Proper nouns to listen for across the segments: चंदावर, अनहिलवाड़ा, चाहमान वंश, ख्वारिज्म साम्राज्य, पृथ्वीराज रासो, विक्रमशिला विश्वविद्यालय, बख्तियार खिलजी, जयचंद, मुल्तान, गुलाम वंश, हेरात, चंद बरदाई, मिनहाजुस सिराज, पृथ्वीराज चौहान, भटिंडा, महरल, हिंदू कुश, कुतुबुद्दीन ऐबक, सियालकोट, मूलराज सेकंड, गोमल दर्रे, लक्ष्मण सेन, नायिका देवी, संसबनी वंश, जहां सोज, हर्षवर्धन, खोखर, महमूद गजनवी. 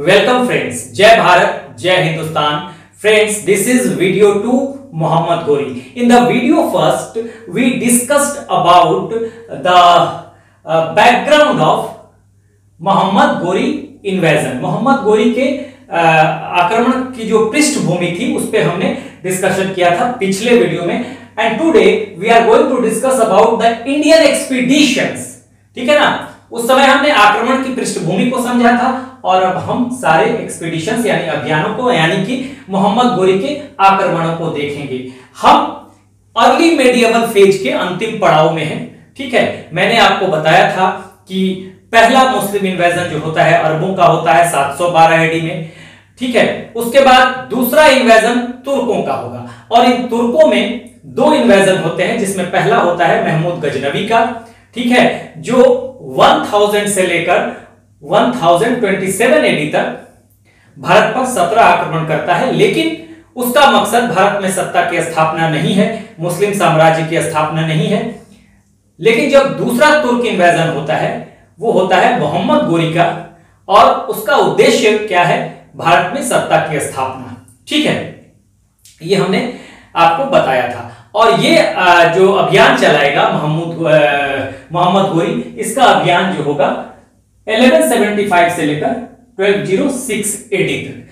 Welcome friends, जय भारत, जय Hindustan. Friends, this is video 2 Mohammad Ghori. In the video first we discussed about the background of Mohammad Ghori invasion. Mohammad Ghori के आक्रमण की जो पृष्ठभूमि थी उस पे हमने डिस्कशन किया था पिछले वीडियो में। And today we are going to discuss about the Indian expeditions. ठीक है ना, उस समय हमने आक्रमण की पृष्ठभूमि को समझा था और अब हम सारे एक्सपीडिशंस यानी अभियानों को यानी कि मोहम्मद गोरी के आक्रमणों को देखेंगे। हम अर्ली मेडिएवल फेज के अंतिम पड़ाव में हैं। ठीक है, मैंने आपको बताया था कि पहला मुस्लिम इन्वेजन जो होता है अरबों का होता है 712 AD में। ठीक है, उसके बाद दूसरा इन्वेजन तुर्कों का होगा और इन तुर्कों में दो इन्वेजन होते हैं जिसमें पहला होता है महमूद गजनवी का। ठीक है, जो 1000 से लेकर 1027 AD तक भारत पर 17 आक्रमण करता है, लेकिन उसका मकसद भारत में सत्ता की स्थापना नहीं है, मुस्लिम साम्राज्य की स्थापना नहीं है। लेकिन जब दूसरा तुर्क इन्वेजन होता है वो होता है मोहम्मद गोरी का और उसका उद्देश्य क्या है, भारत में सत्ता की स्थापना। ठीक है, ये हमने आपको बताया था। और ये जो अभियान चलाएगा मोहम्मद गोरी, इसका अभियान जो होगा 1175 से लेकर 1206 AD तक।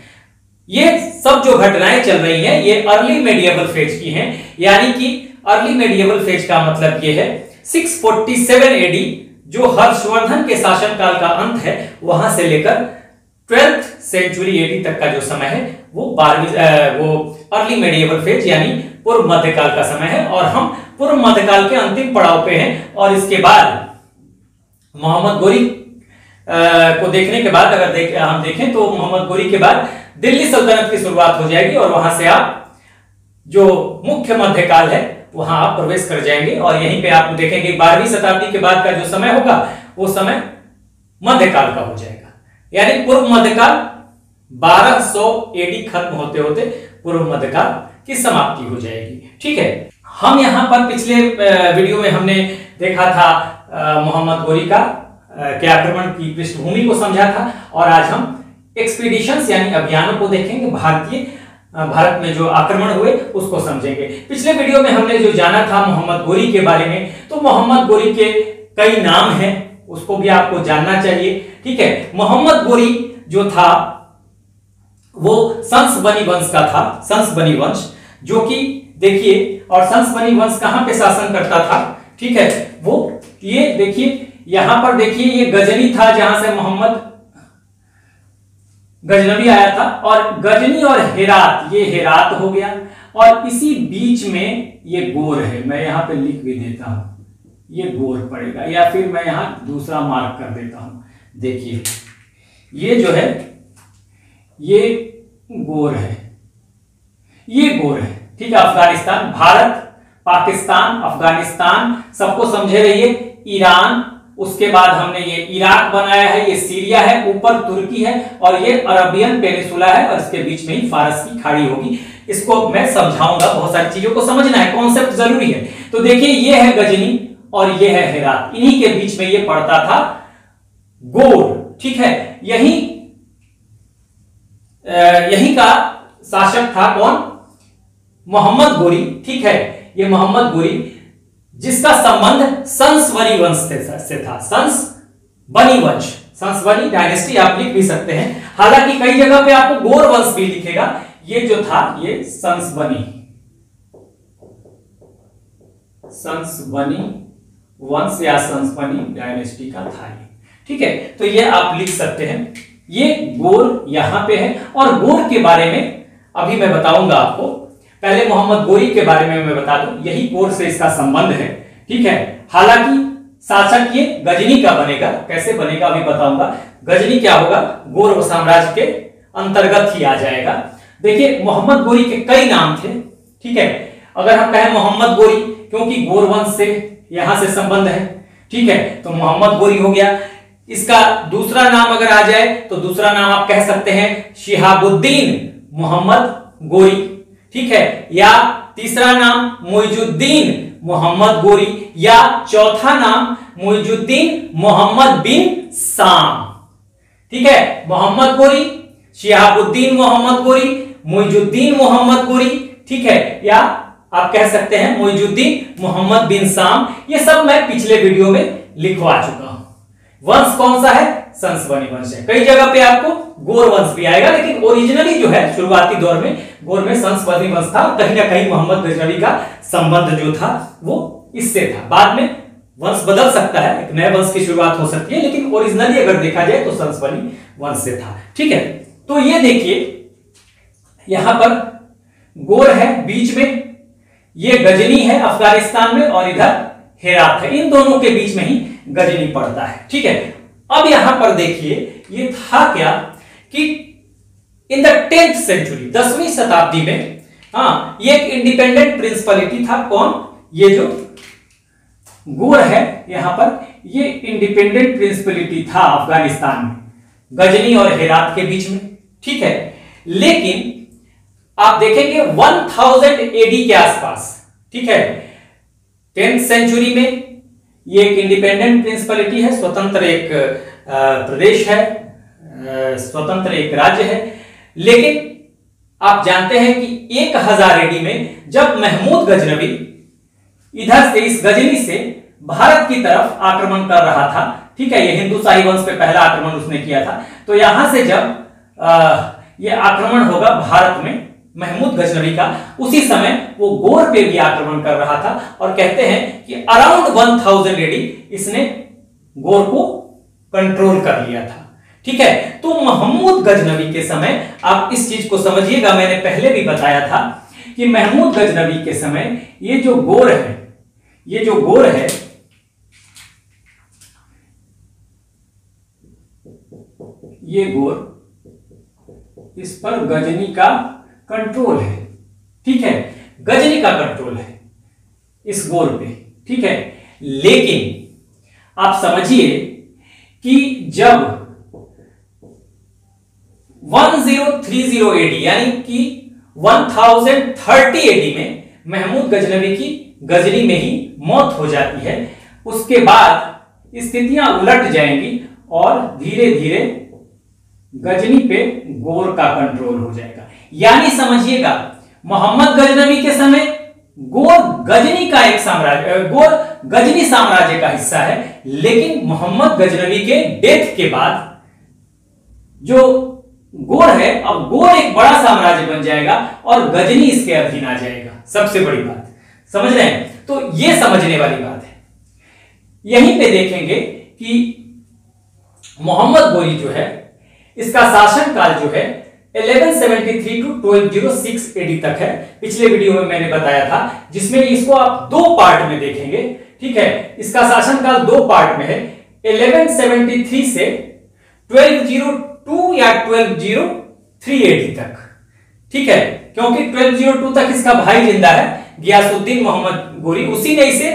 ये सब जो घटनाएं चल रही हैं ये अर्ली मेडिएवल फेज की हैं, यानी कि अर्ली मेडिएवल फेज का मतलब ये है 647 AD जो हर्षवर्धन के शासनकाल का अंत है वहां से लेकर 12th सेंचुरी AD तक का जो समय है वो अर्ली मेडिएवल फेज यानी पूर्व मध्यकाल का समय है। और हम पूर्व मध्यकाल के अंतिम पड़ाव पे हैं और इसके बाद मोहम्मद गोरी को देखने के बाद अगर हम देखें तो मोहम्मद गोरी के बाद दिल्ली सल्तनत की शुरुआत हो जाएगी और वहां से आप जो मुख्य मध्यकाल है वहां आप प्रवेश कर जाएंगे। और यहीं पे आप देखेंगे 12वीं शताब्दी के बाद का जो समय होगा वो समय मध्यकाल का हो जाएगा, यानी पूर्व मध्यकाल 1200 AD खत्म होते होते पूर्व मध्यकाल की समाप्ति हो जाएगी। ठीक है, हम यहां पर पिछले वीडियो में हमने देखा था मोहम्मद गोरी का आक्रमण की पृष्ठभूमि को समझा था और आज हम एक्सपीडिशंस यानी अभियानों को देखेंगे, भारत में जो आक्रमण हुए उसको समझेंगे। पिछले वीडियो में हमने जो जाना था मोहम्मद गोरी के बारे में, तो मोहम्मद गोरी के कई नाम हैं, उसको भी आपको जानना चाहिए। ठीक है, मोहम्मद गोरी जो था वो संसबनी वंश का था। संसबनी वंश जो कि देखिए, और संसबनी वंश कहां पे शासन करता था, ठीक है, वो ये देखिए यहां पर देखिए ये गजनी था जहां से मोहम्मद गजनवी आया था। और गजनी और हेरात, ये हेरात हो गया और इसी बीच में ये गोर है। मैं यहां पे लिख भी देता हूं, ये गोर पड़ेगा या फिर मैं यहां दूसरा मार्क कर देता हूं। देखिए ये जो है ये गोर है, ये गोर है। ठीक है, अफगानिस्तान, भारत, पाकिस्तान, अफगानिस्तान, सबको समझे रहिए। ईरान, उसके बाद हमने ये इराक बनाया है, ये सीरिया है, ऊपर तुर्की है और ये अरबियन पेनिसुला है और इसके बीच में ही फारस की खाड़ी होगी। इसको मैं समझाऊंगा, बहुत सारी चीजों को समझना है, कॉन्सेप्ट जरूरी है। तो देखिए ये है गजनी और ये है हेरात, इन्हीं के बीच में ये पड़ता था गोर। ठीक है, यही का शासक था कौन, मोहम्मद गोरी। ठीक है, ये मोहम्मद गोरी जिसका संबंध संसबनी वंश से था। संसबनी वंश, संसबनी डायनेस्टी आप लिख भी सकते हैं, हालांकि कई जगह पे आपको गोर वंश भी लिखेगा। ये जो था ये संसबनी वंश या संसबनी डायनेस्टी का था। ठीक है, तो ये आप लिख सकते हैं। ये गोर यहां पे है और गोर के बारे में अभी मैं बताऊंगा आपको, पहले मोहम्मद गोरी के बारे में मैं बता दूं, यही गोर से इसका संबंध है। ठीक है, हालांकि शासक ये गजनी का बनेगा, कैसे बनेगा अभी बताऊंगा। गजनी क्या होगा, गोर साम्राज्य के अंतर्गत ही आ जाएगा। देखिए मोहम्मद गोरी के कई नाम थे। ठीक है, अगर हम कहें मोहम्मद गोरी क्योंकि गोर वंश से यहां से संबंध है, ठीक है, तो मोहम्मद गोरी हो गया। इसका दूसरा नाम अगर आ जाए तो दूसरा नाम आप कह सकते हैं शिहाबुद्दीन मोहम्मद गोरी। ठीक है, या तीसरा नाम मोइजुद्दीन मोहम्मद गोरी, या चौथा नाम मोइजुद्दीन मोहम्मद बिन साम। ठीक है, मोहम्मद गोरी, शिहाबुद्दीन मोहम्मद गोरी, मोइजुद्दीन मोहम्मद गोरी, ठीक है, या आप कह सकते हैं मोइजुद्दीन मोहम्मद बिन साम, ये सब मैं पिछले वीडियो में लिखवा चुका हूं। वंश कौन सा है? संसबनी वंश है। कई जगह पे आपको गोर वंश भी आएगा, लेकिन ओरिजिनली जो है शुरुआती दौर में गोर में संसबनी वंश था। कहीं ना कहीं मोहम्मद गजनवी का संबंध जो था वो इससे था। बाद में वंश बदल सकता है, एक नए वंश की शुरुआत हो सकती है, लेकिन ओरिजिनली अगर देखा जाए तो संसबनी वंश से था। ठीक है, तो ये देखिए यहां पर गोर है, बीच में ये गजनी है अफगानिस्तान में, और इधर हेरात है। इन दोनों के बीच में ही गजनी पड़ता है। ठीक है, अब यहां पर देखिए ये था क्या कि इन द 10th सेंचुरी 10वीं शताब्दी में, हाँ, ये एक इंडिपेंडेंट प्रिंसिपलिटी था। कौन? ये जो गोर है यहां पर, ये इंडिपेंडेंट प्रिंसिपलिटी था अफगानिस्तान में, गजनी और हेरात के बीच में। ठीक है, लेकिन आप देखेंगे 1000 AD के आसपास, ठीक है, 10th सेंचुरी में ये एक इंडिपेंडेंट प्रिंसिपलिटी है, स्वतंत्र एक प्रदेश है, स्वतंत्र एक राज्य है। लेकिन आप जानते हैं कि 1000 AD में जब महमूद गजनवी इधर से, इस गजनी से भारत की तरफ आक्रमण कर रहा था, ठीक है, ये हिंदू शाही वंश पे पहला आक्रमण उसने किया था, तो यहां से जब ये आक्रमण होगा भारत में महमूद गजनवी का, उसी समय वो गोर पे भी आक्रमण कर रहा था। और कहते हैं कि अराउंड 1000 AD इसने गोर को कंट्रोल कर लिया था। ठीक है, तो महमूद गजनवी के समय आप इस चीज को समझिएगा, मैंने पहले भी बताया था कि महमूद गजनवी के समय ये जो गोर है, ये जो गोर है, ये गोर, इस पर गजनी का कंट्रोल है। ठीक है, गजनी का कंट्रोल है इस गोर पे। ठीक है, लेकिन आप समझिए कि जब 1030 AD यानी कि 1030 AD में महमूद गजनवी की गजनी में ही मौत हो जाती है, उसके बाद स्थितियां उलट जाएंगी और धीरे धीरे गजनी पे गोर का कंट्रोल हो जाएगा। यानी समझिएगा मोहम्मद गजनवी के समय गोर गजनी का एक साम्राज्य, गोर गजनी साम्राज्य का हिस्सा है, लेकिन मोहम्मद गजनवी के डेथ के बाद जो गोर है, अब गोर एक बड़ा साम्राज्य बन जाएगा और गजनी इसके अधीन आ जाएगा। सबसे बड़ी बात समझ रहे हैं, तो ये समझने वाली बात है। यहीं पे देखेंगे कि मोहम्मद गोरी जो है, इसका शासन काल जो है 1173 टू 1206 एडी तक है, पिछले वीडियो में मैंने बताया था, जिसमें इसको आप 2 पार्ट में देखेंगे। ठीक है, इसका शासन काल 2 पार्ट में है, 1173 से 1202 या 1203 एडी तक। ठीक है, क्योंकि 1202 तक इसका भाई जिंदा है, गियासुद्दीन मोहम्मद गोरी, उसी ने इसे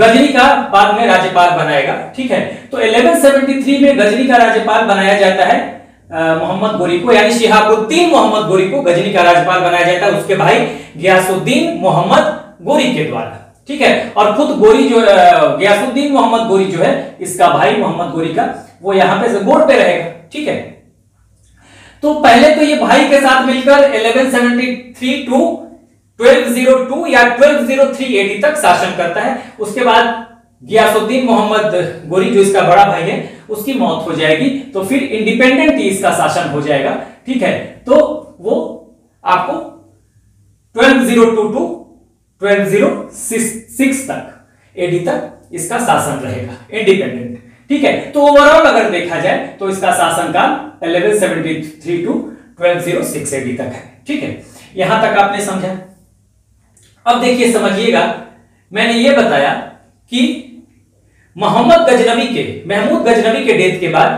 गजनी का बाद में राज्यपाल बनाएगा। ठीक है, तो 1173 में गजनी का राज्यपाल बनाया जाता है मोहम्मद गोरी को, यानी शिहाबुद्दीन मोहम्मद गोरी को गजनी का राज्यपाल बनाया जाता है, उसके भाई गियासुद्दीन मोहम्मद गोरी के द्वारा। ठीक है, और खुद गोरी जो गियासुद्दीन मोहम्मद गोरी जो है, इसका भाई मोहम्मद गोरी का, वो यहां पे गोर पे रहेगा। ठीक है, तो पहले तो ये भाई के साथ मिलकर 1173 टू 1202 या 1203 AD तक शासन करता है, उसके बाद गियासुद्दीन मोहम्मद गोरी जो इसका बड़ा भाई है, उसकी मौत हो जाएगी, तो फिर इंडिपेंडेंट ही इसका शासन हो जाएगा। ठीक है, तो वो आपको 1202 टू 1206 तक AD तक इसका शासन रहेगा, इंडिपेंडेंट। ठीक है, तो ओवरऑल अगर देखा जाए तो इसका शासनकाल 1173 टू 1206 AD तक है। ठीक है, यहां तक आपने समझा। अब देखिए समझिएगा, मैंने ये बताया कि महमूद गजनवी के डेथ के बाद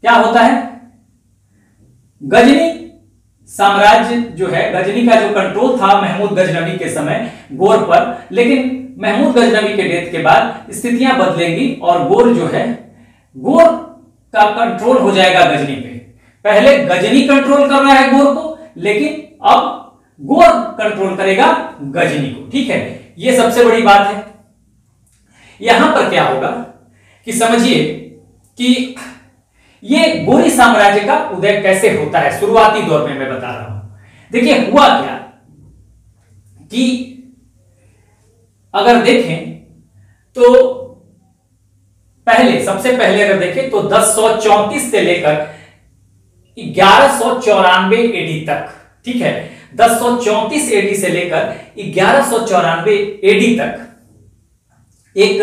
क्या होता है, गजनी साम्राज्य जो है, गजनी का जो कंट्रोल था महमूद गजनवी के समय गोर पर, लेकिन महमूद गजनवी के डेथ के बाद स्थितियां बदलेंगी और गोर जो है, गोर का कंट्रोल हो जाएगा गजनी पे। पहले गजनी कंट्रोल कर रहा है गोर को, लेकिन अब गोर कंट्रोल करेगा गजनी को। ठीक है, यह सबसे बड़ी बात है। यहां पर क्या होगा कि समझिए कि ये गोरी साम्राज्य का उदय कैसे होता है शुरुआती दौर में, मैं बता रहा हूं। देखिए हुआ क्या कि अगर देखें तो पहले सबसे पहले अगर देखें तो 1034 से लेकर 1194 एडी तक, ठीक है, 1034 एडी से लेकर 1194 एडी तक एक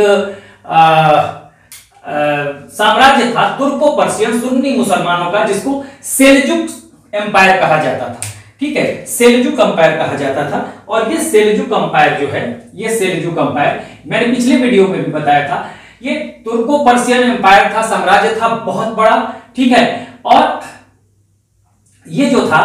साम्राज्य था तुर्को पर्शियन सुन्नी मुसलमानों का, जिसको सेल्जुक एम्पायर कहा जाता था, ठीक है, सेल्जुक एम्पायर कहा जाता था। और ये सेल्जुक एम्पायर जो है, ये सेल्जुक एम्पायर मैंने पिछले वीडियो में भी बताया था, ये तुर्को पर्शियन एम्पायर था, साम्राज्य था बहुत बड़ा, ठीक है। और ये जो था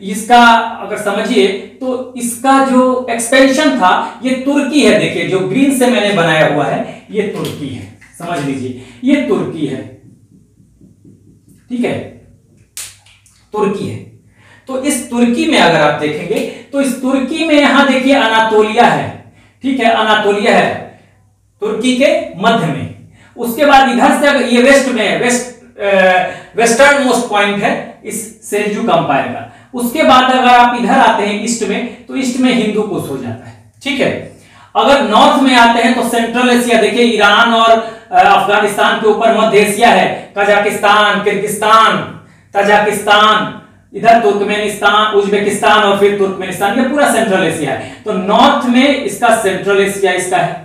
इसका अगर समझिए तो इसका जो एक्सपेंशन था ये तुर्की है, देखिए जो ग्रीन से मैंने बनाया हुआ है ये तुर्की है, समझ लीजिए ये तुर्की है, ठीक है, तुर्की है। तो इस तुर्की में अगर आप देखेंगे तो इस तुर्की में यहां देखिए अनातोलिया है, ठीक है, अनातोलिया है तुर्की के मध्य में। उसके बाद इधर से ये वेस्ट में है, वेस्टर्न मोस्ट पॉइंट है इस सेल्जुक एम्पायर का। उसके बाद अगर आप इधर आते हैं ईस्ट में तो ईस्ट में हिंदू कुश हो जाता है, ठीक है। अगर नॉर्थ में आते हैं तो सेंट्रल एशिया, देखिए ईरान और अफगानिस्तान के ऊपर मध्य एशिया है, कजाकिस्तान, किर्गिस्तान, ताजिकिस्तान, इधर तुर्कमेनिस्तान, उज्बेकिस्तान और फिर तुर्कमेनिस्तान, ये पूरा सेंट्रल एशिया है। तो नॉर्थ में इसका सेंट्रल एशिया इसका है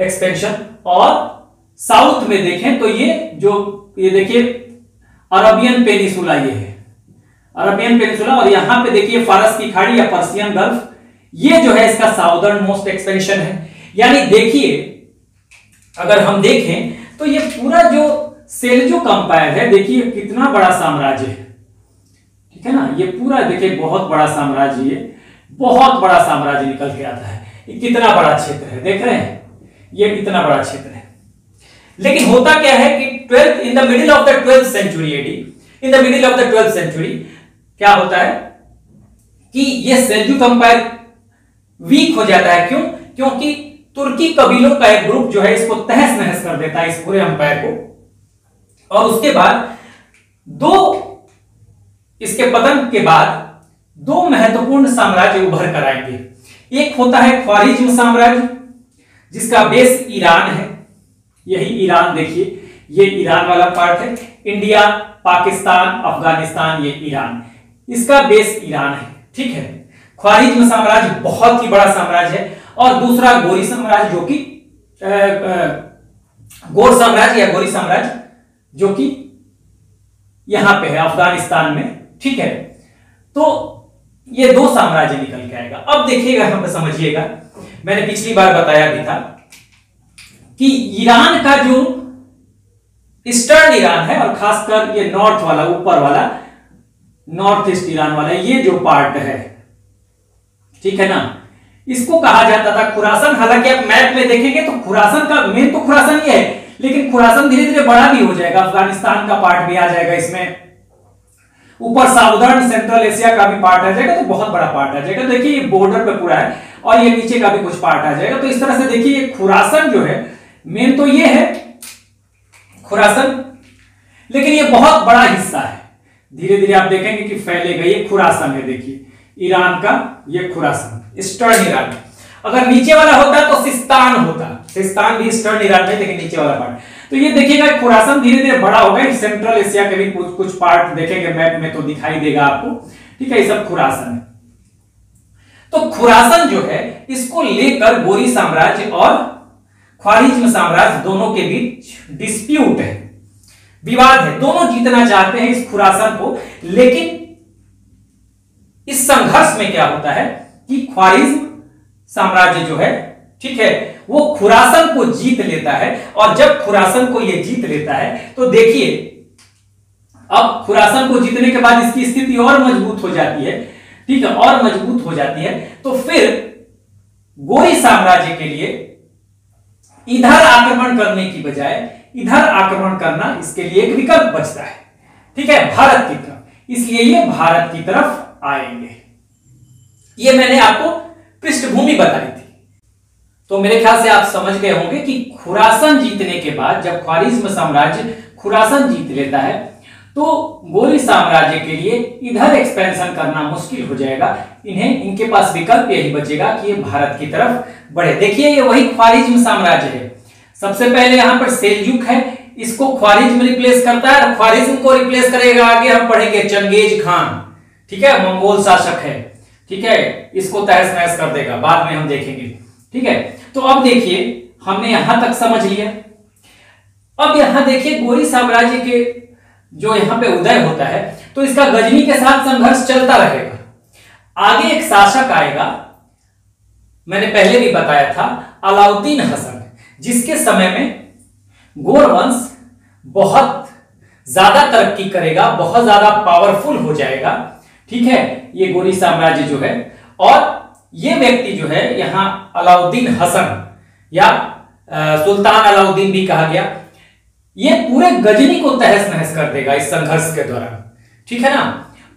एक्सपेंशन। और साउथ में देखें तो ये जो ये देखिए अरबियन पेनिसुला, ये है अरबियन पेनिसुला, और यहां पे देखिए फारस की खाड़ी या पर्सियन गल्फ, ये जो है इसका साउदर्न मोस्ट एक्सपेंशन है। यानी देखिए अगर हम देखें तो ये पूरा जो सेल्जुक एम्पायर है, देखिए कितना बड़ा साम्राज्य है, ठीक है ना, ये पूरा देखिए बहुत बड़ा साम्राज्य, ये बहुत बड़ा साम्राज्य निकल के आता है। ये कितना बड़ा क्षेत्र है, देख रहे हैं ये कितना बड़ा क्षेत्र है। लेकिन होता क्या है कि in the middle of the twelfth century क्या होता है कि ये सेल्जुक एम्पायर वीक हो जाता है। क्यों? क्योंकि तुर्की कबीलों का एक ग्रुप जो है इसको तहस नहस कर देता है इस पूरे एम्पायर को। और उसके बाद इसके पतन के बाद दो महत्वपूर्ण साम्राज्य उभर कर आएंगे। एक होता है ख्वारिज्म साम्राज्य, जिसका बेस ईरान है, यही ईरान, देखिए ये ईरान वाला पार्ट है, इंडिया, पाकिस्तान, अफगानिस्तान, ये ईरान, इसका बेस ईरान है, ठीक है। ख्वारिज्म साम्राज्य बहुत ही बड़ा साम्राज्य है। और दूसरा गोरी साम्राज्य, जो कि गोर साम्राज्य या गोरी साम्राज्य, जो कि यहां पे है अफगानिस्तान में, ठीक है। तो ये दो साम्राज्य निकल के आएगा। अब देखिएगा, हम समझिएगा, मैंने पिछली बार बताया भी था कि ईरान का जो ईस्टर्न ईरान है और खासकर ये नॉर्थ वाला ऊपर वाला नॉर्थ ईस्ट ईरान वाला ये जो पार्ट है, ठीक है ना, इसको कहा जाता था खुरासन। हालांकि आप मैप में देखेंगे तो खुरासन का मेन तो खुरासन ही है, लेकिन खुरासन धीरे धीरे बड़ा भी हो जाएगा, अफगानिस्तान का पार्ट भी आ जाएगा इसमें, ऊपर साउदर्न सेंट्रल एशिया का भी पार्ट आ जाएगा, तो बहुत बड़ा पार्ट आ जाएगा। देखिए ये बॉर्डर पे पूरा है और ये नीचे का भी कुछ पार्ट आ जाएगा। तो इस तरह से देखिए ये खुरासन जो है मेन तो ये है खुरासन, लेकिन ये बहुत बड़ा हिस्सा है, धीरे धीरे आप देखेंगे कि फैलेगा। ये खुरासन है, देखिए ईरान का ये खुरासन, ईस्टर्न ईरान। अगर नीचे वाला होता तो सिस्तान होता, सिस्तान भी ईस्टर्न ईरान में, लेकिन नीचे वाला पार्ट। तो ये देखिएगा खुरासन धीरे धीरे बड़ा होगा, सेंट्रल एशिया के भी कुछ पार्ट देखेंगे मैप में तो दिखाई देगा आपको, ठीक है, ये सब खुरासन है। तो खुरासन जो है इसको लेकर गोरी साम्राज्य और ख्वारिज्म साम्राज्य दोनों के बीच डिस्प्यूट है, विवाद है, दोनों जीतना चाहते हैं इस खुरासन को। लेकिन इस संघर्ष में क्या होता है कि ख्वारिज्म साम्राज्य जो है, ठीक है, वो खुरासन को जीत लेता है। और जब खुरासन को ये जीत लेता है तो देखिए अब खुरासन को जीतने के बाद इसकी स्थिति और मजबूत हो जाती है, ठीक है, और मजबूत हो जाती है। तो फिर गोरी साम्राज्य के लिए इधर आक्रमण करने की बजाय इधर आक्रमण करना इसके लिए एक विकल्प बचता है, ठीक है, भारत की तरफ। इसलिए ये भारत की तरफ आएंगे। ये मैंने आपको पृष्ठभूमि बताई थी, तो मेरे ख्याल से आप समझ गए होंगे कि खुरासन जीतने के बाद जब ख्वारिज्म साम्राज्य खुरासन जीत लेता है तो गोरी साम्राज्य के लिए इधर एक्सपेंशन करना मुश्किल हो जाएगा। इन्हें इनके पास विकल्प यही बचेगा कि ये भारत की तरफ बढ़े। देखिए ये वही ख्वारिज्म साम्राज्य है। सबसे पहले यहाँ पर सेल्जुक है, इसको ख्वारिज्म रिप्लेस करता है और ख्वारिज्म को रिप्लेस करेगा आगे हम पढ़ेंगे चंगेज खान, ठीक है, मंगोल शासक है, ठीक है, इसको तहस नहस कर देगा, बाद में हम देखेंगे, ठीक है। तो अब देखिए हमने यहां तक समझ लिया। अब यहां देखिए गोरी साम्राज्य के जो यहां पे उदय होता है तो इसका गजनी के साथ संघर्ष चलता रहेगा। आगे एक शासक आएगा, मैंने पहले भी बताया था, अलाउद्दीन हसन, जिसके समय में गोर वंश बहुत ज्यादा तरक्की करेगा, बहुत ज्यादा पावरफुल हो जाएगा, ठीक है, ये गोरी साम्राज्य जो है। और ये व्यक्ति जो है यहाँ अलाउद्दीन हसन या सुल्तान अलाउद्दीन भी कहा गया, ये पूरे गजनी को तहस नहस कर देगा इस संघर्ष के दौरान, ठीक है ना।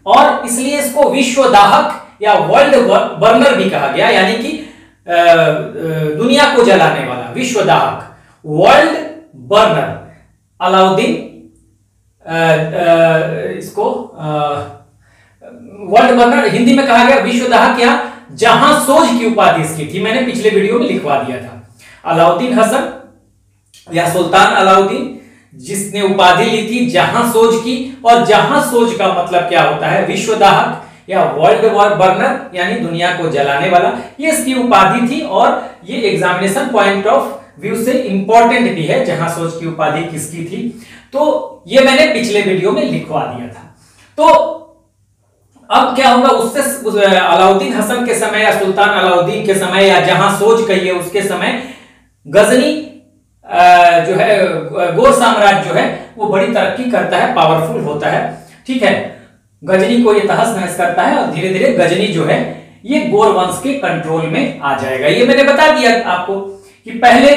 और इसलिए इसको विश्व दाहक या वर्ल्ड बर्नर भी कहा गया, यानी कि दुनिया को जलाने वाला, विश्व दाहक, वर्ल्ड बर्नर अलाउद्दीन, इसको वर्ल्ड बर्नर हिंदी में कहा गया, विश्व दाहक या जहां सोज की उपाधि इसकी थी, मैंने पिछले वीडियो में लिखवा दिया था। अलाउद्दीन हसन या सुल्तान अलाउद्दीन जिसने उपाधि ली थी जहां सोज की, और जहां सोज का मतलब क्या होता है, विश्व दाहक या वर्ल्ड वॉर बर्नर यानी दुनिया को जलाने वाला, ये इसकी उपाधि थी। और ये एग्जामिनेशन पॉइंट ऑफ व्यू से इंपॉर्टेंट भी है, जहां सोच की उपाधि किसकी थी, तो ये मैंने पिछले वीडियो में लिखवा दिया था। तो अब क्या होगा, उससे अलाउद्दीन हसन के समय या सुल्तान अलाउद्दीन के समय या जहां सोच कहिए उसके समय गजनी जो है गोर साम्राज्य जो है वो बड़ी तरक्की करता है, पावरफुल होता है, ठीक है। गजनी को ये तहस नहस करता है और धीरे धीरे गजनी जो है ये गोर वंश के कंट्रोल में आ जाएगा। ये मैंने बता दिया आपको कि पहले